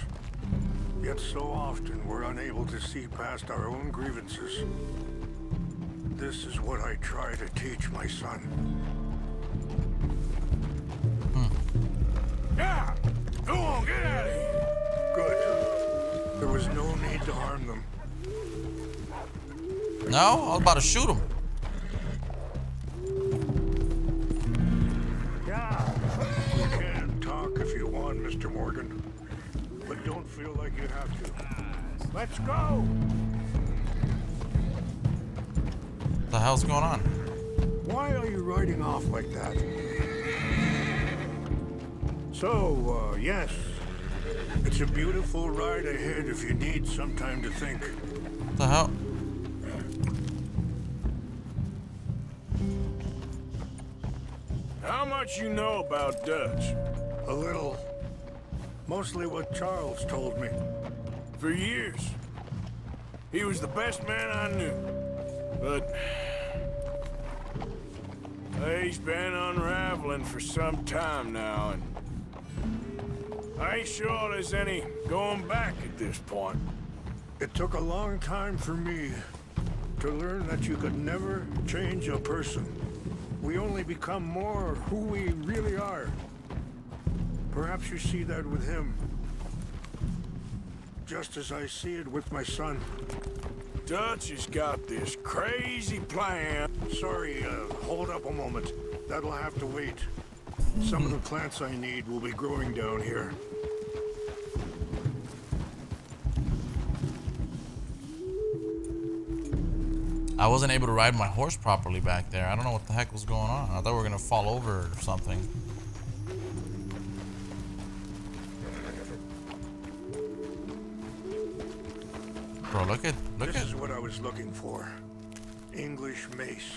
Yet so often we're unable to see past our own grievances. This is what I try to teach my son. Yeah! Go on, get out of here! Good. There was no need to harm them. No? I was about to shoot them. You can talk if you want, Mr. Morgan. But don't feel like you have to. Let's go! What the hell's going on? Why are you riding off like that? So, yes. It's a beautiful ride ahead if you need some time to think. What the hell? How much you know about Dutch? A little. Mostly what Charles told me. For years. He was the best man I knew. But he's been unraveling for some time now, and I ain't sure there's any going back at this point. It took a long time for me to learn that you could never change a person. We only become more who we really are. Perhaps you see that with him, just as I see it with my son. Dutch has got this crazy plan. Sorry, hold up a moment. That'll have to wait. Some of the plants I need will be growing down here. I wasn't able to ride my horse properly back there. I don't know what the heck was going on. I thought we were gonna fall over or something. Bro, look at this is what I was looking for. English mace.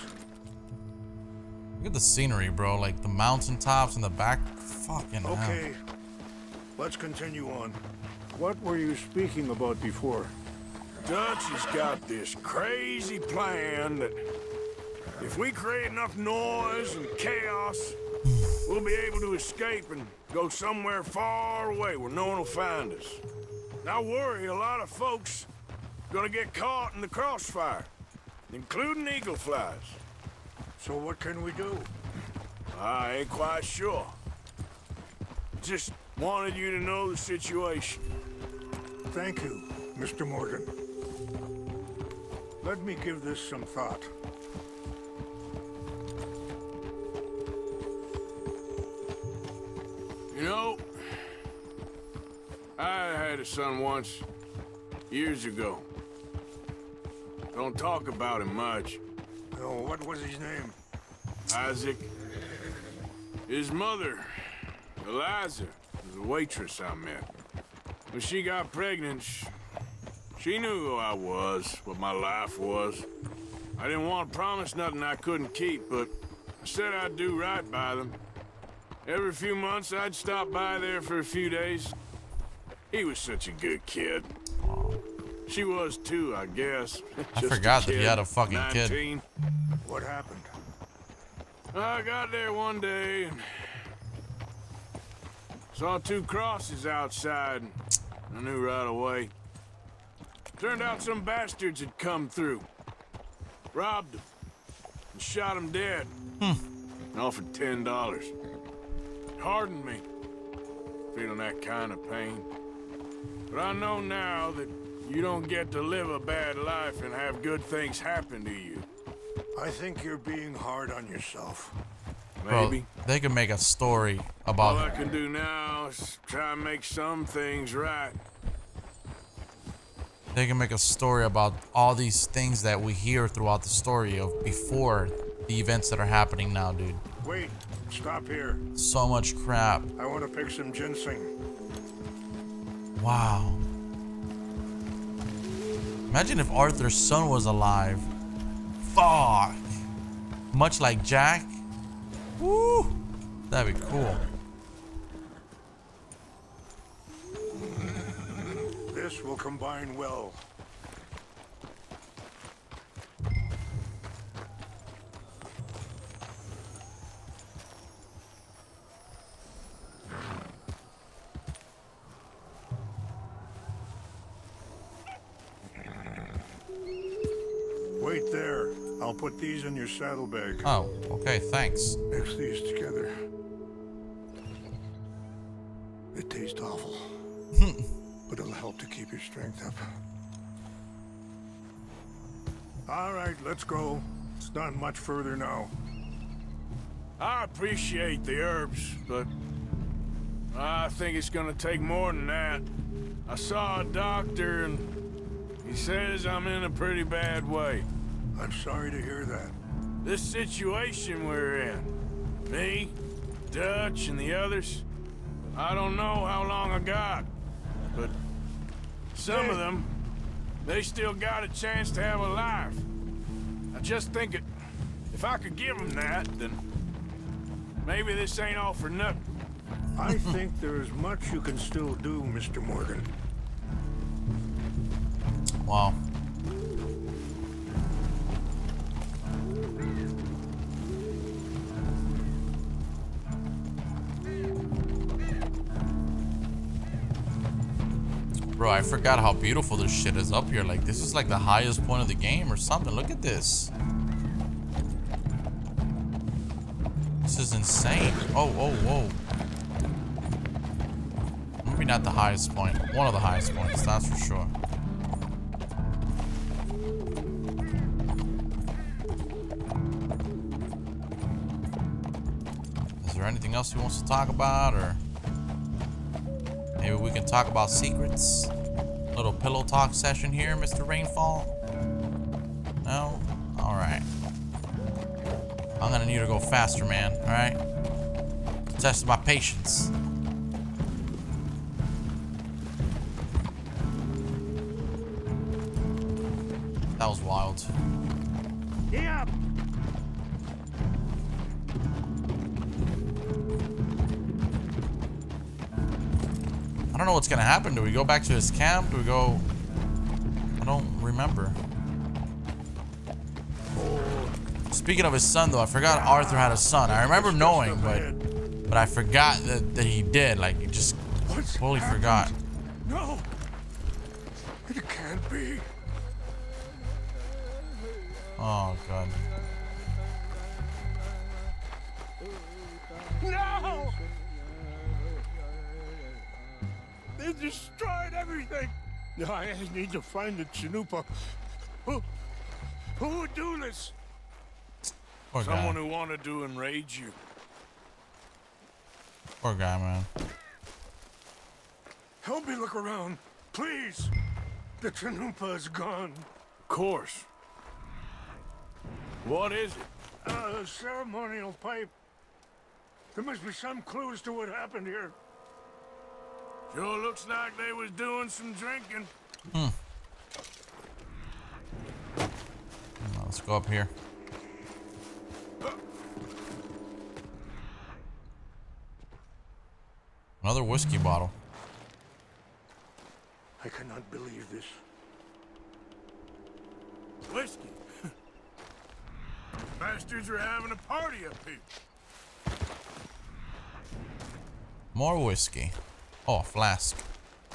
Look at the scenery, bro. Like the mountaintops in the back. Fucking hell. Okay, let's continue on. What were you speaking about before? Dutch has got this crazy plan that if we create enough noise and chaos, we'll be able to escape and go somewhere far away where no one will find us. Now I worry a lot of folks gonna get caught in the crossfire, including Eagle Flies. So what can we do? I ain't quite sure. Just wanted you to know the situation. Thank you, Mr. Morgan. Let me give this some thought. You know, I had a son once, years ago. Don't talk about him much. Oh, what was his name? Isaac. His mother, Eliza, was a waitress I met. When she got pregnant, she knew who I was, what my life was. I didn't want to promise nothing I couldn't keep, but I said I'd do right by them. Every few months, I'd stop by there for a few days. He was such a good kid. She was too, I guess. I forgot that he had a fucking 19. Kid. What happened? I got there one day and saw two crosses outside. I knew right away. Turned out some bastards had come through, robbed them, and shot them dead. And offered $10. It hardened me, feeling that kind of pain. But I know now that you don't get to live a bad life and have good things happen to you. I think you're being hard on yourself. Maybe. Bro, they can make a story about it. All I can do now is try and make some things right. They can make a story about all these things that we hear throughout the story of before the events that are happening now, dude. Wait, stop here. So much crap. I want to pick some ginseng. Wow. Imagine if Arthur's son was alive. Fuck. Much like Jack. Woo. That'd be cool. This will combine well. Put these in your saddlebag. Oh, okay, thanks. Mix these together. It tastes awful. But it'll help to keep your strength up. All right, let's go. It's not much further now. I appreciate the herbs, but I think it's gonna take more than that. I saw a doctor and he says I'm in a pretty bad way. I'm sorry to hear that. This situation we're in, me, Dutch, and the others, I don't know how long I got, but some of them, they still got a chance to have a life. I just think if I could give them that, then maybe this ain't all for nothing. I think there is much you can still do, Mr. Morgan. Wow. Bro, I forgot how beautiful this shit is up here. Like, this is like the highest point of the game or something. Look at this. This is insane. Oh, oh, whoa. Maybe not the highest point. One of the highest points, that's for sure. Is there anything else he wants to talk about, or... maybe we can talk about secrets. Little pillow talk session here, Mr. Rainfall. No? Alright. I'm gonna need to go faster, man. Alright? Test my patience. That was wild. Yeah. I don't know what's gonna happen. Do we go back to his camp? Do we go... I don't remember. Speaking of his son, though, I forgot Arthur had a son. I remember knowing, but I forgot that he did. Like, it just totally forgot. No! It can't be. Oh, God. No! They destroyed everything! No, I need to find the Chinupa. Who would do this? Poor Someone guy. Who wanted to enrage you. Poor guy, man. Help me look around, please. The Chinupa is gone. Of course. What is it? A ceremonial pipe. There must be some clues to what happened here. Sure looks like they was doing some drinking. Hmm. Well, let's go up here. Another whiskey bottle. I cannot believe this. Whiskey? Bastards are having a party up here. More whiskey. Oh, a flask.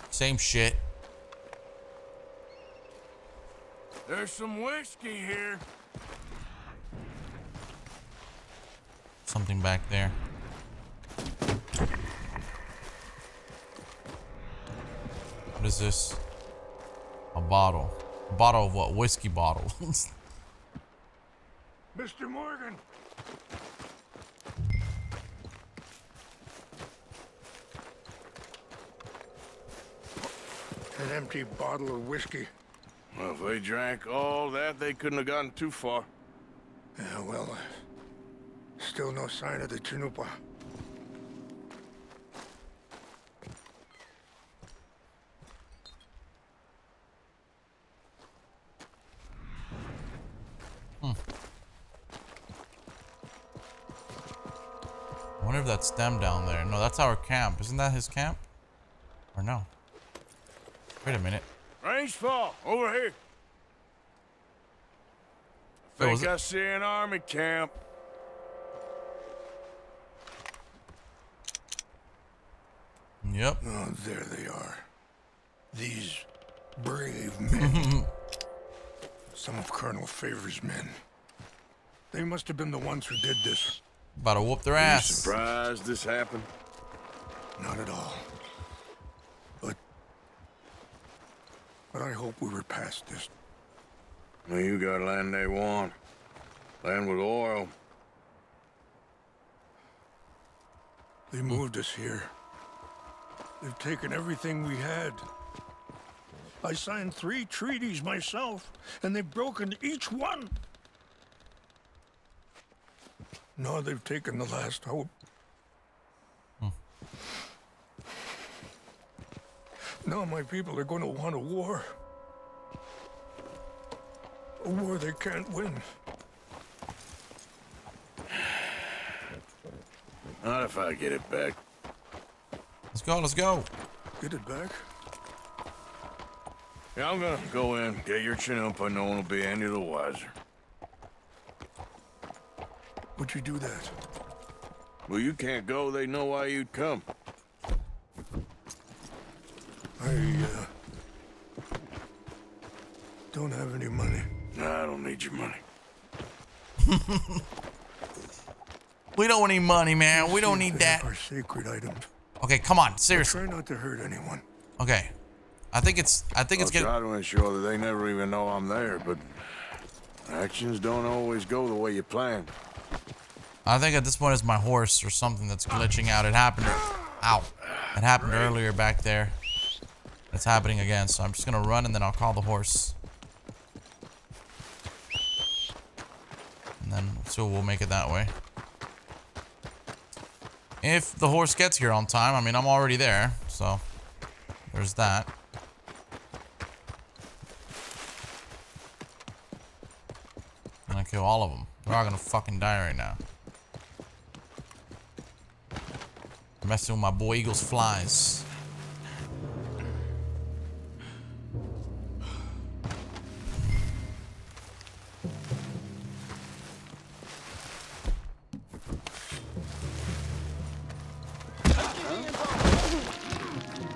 Same shit. There's some whiskey here. Something back there. What is this? A bottle. A bottle of what? Whiskey bottle. Mr. Morgan. An empty bottle of whiskey. Well, if they drank all that, they couldn't have gotten too far. Yeah, well, still no sign of the Chinupa. I wonder if that's them down there. No, that's our camp. Isn't that his camp? Or no? Wait a minute. Rangefall, over here. I think I see an army camp. Yep. Oh, there they are. These brave men. Some of Colonel Favors' men. They must have been the ones who did this. About to whoop their ass. Surprised this happened? Not at all. But I hope we were past this. Well, you got land they want. Land with oil. They moved us here. They've taken everything we had. I signed 3 treaties myself, and they've broken each one. No, they've taken the last hope. Now my people are going to want a war. A war they can't win. Not if I get it back. Let's go, let's go. Get it back? Yeah, I'm gonna go in, get your chin up, and no one will be any the wiser. Would you do that? Well, you can't go. They know why you'd come. I Don't have any money. Nah, I don't need your money. We don't want any money, man. We don't need that. Our sacred items. Okay, come on, seriously. Try not to hurt anyone. Okay, I think it's getting. I'll try to ensure that they never even know I'm there, but actions don't always go the way you plan. I think at this point it's my horse or something that's glitching out. It happened. Ow! It happened earlier back there. It's happening again, so I'm just gonna run and then I'll call the horse. And then so we'll make it that way. If the horse gets here on time, I mean, I'm already there, so there's that. I'm gonna kill all of them. They're all gonna fucking die right now. I'm messing with my boy Eagle Flies.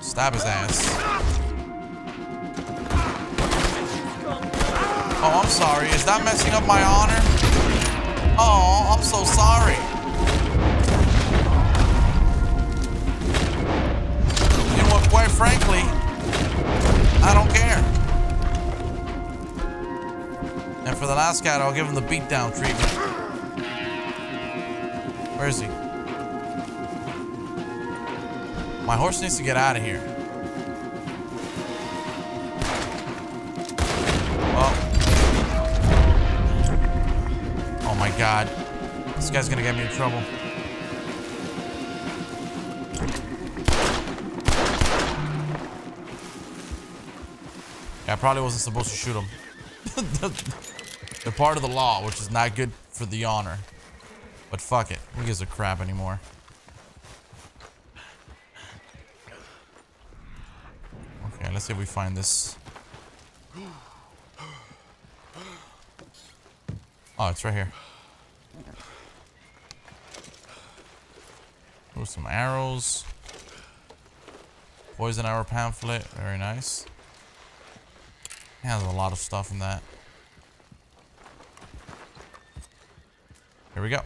Stab his ass. Oh, I'm sorry. Is that messing up my honor? Oh, I'm so sorry. You know what? Quite frankly, I don't care. And for the last cat, I'll give him the beatdown treatment. Where is he? My horse needs to get out of here. Oh. Oh my god. This guy's gonna get me in trouble. Yeah, I probably wasn't supposed to shoot him. They're part of the law, which is not good for the honor. But fuck it. Who gives a crap anymore? Let's see if we find this. Oh, it's right here. Ooh, some arrows. Poison arrow pamphlet. Very nice. Yeah, there's a lot of stuff in that. Here we go.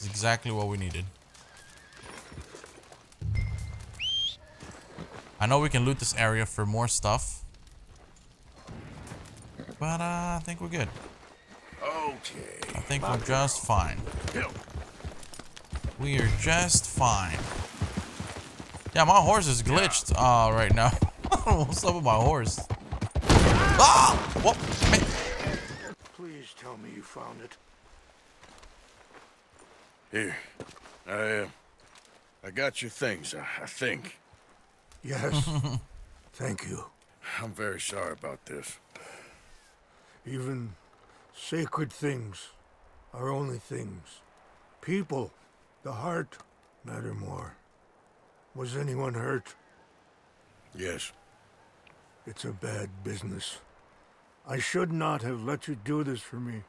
It's exactly what we needed. I know we can loot this area for more stuff, but I think we're good. Okay. I think we're just fine. We are just fine. Yeah, my horse is glitched right now. What's up with my horse? Ah! What? Please tell me you found it. Here, I got your things, I think. Yes, thank you. I'm very sorry about this. Even sacred things are only things. People, the heart, matter more. Was anyone hurt? Yes. It's a bad business. I should not have let you do this for me.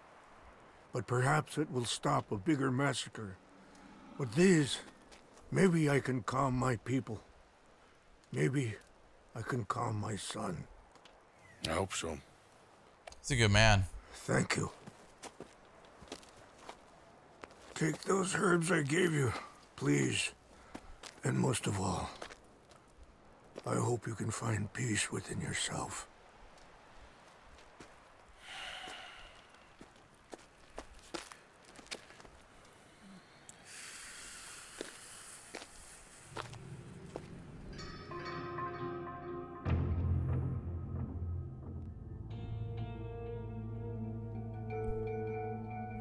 But perhaps it will stop a bigger massacre. With these, maybe I can calm my people. Maybe I can calm my son. I hope so. He's a good man. Thank you. Take those herbs I gave you, please. And most of all, I hope you can find peace within yourself.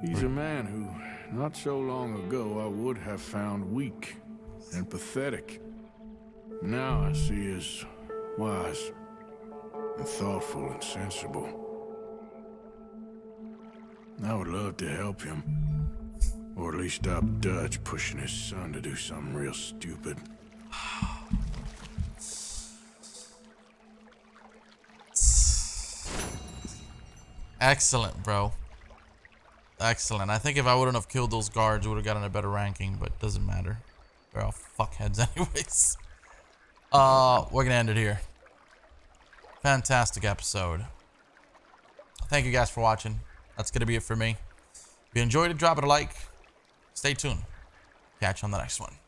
He's a man who, not so long ago, I would have found weak and pathetic. Now I see as wise and thoughtful and sensible. I would love to help him, or at least stop Dutch pushing his son to do something real stupid. Excellent, bro. Excellent. I think if I wouldn't have killed those guards, we would have gotten a better ranking, but it doesn't matter. They're all fuckheads anyways. We're gonna end it here. Fantastic episode. Thank you guys for watching. That's gonna be it for me. If you enjoyed it, drop it a like. Stay tuned. Catch you on the next one.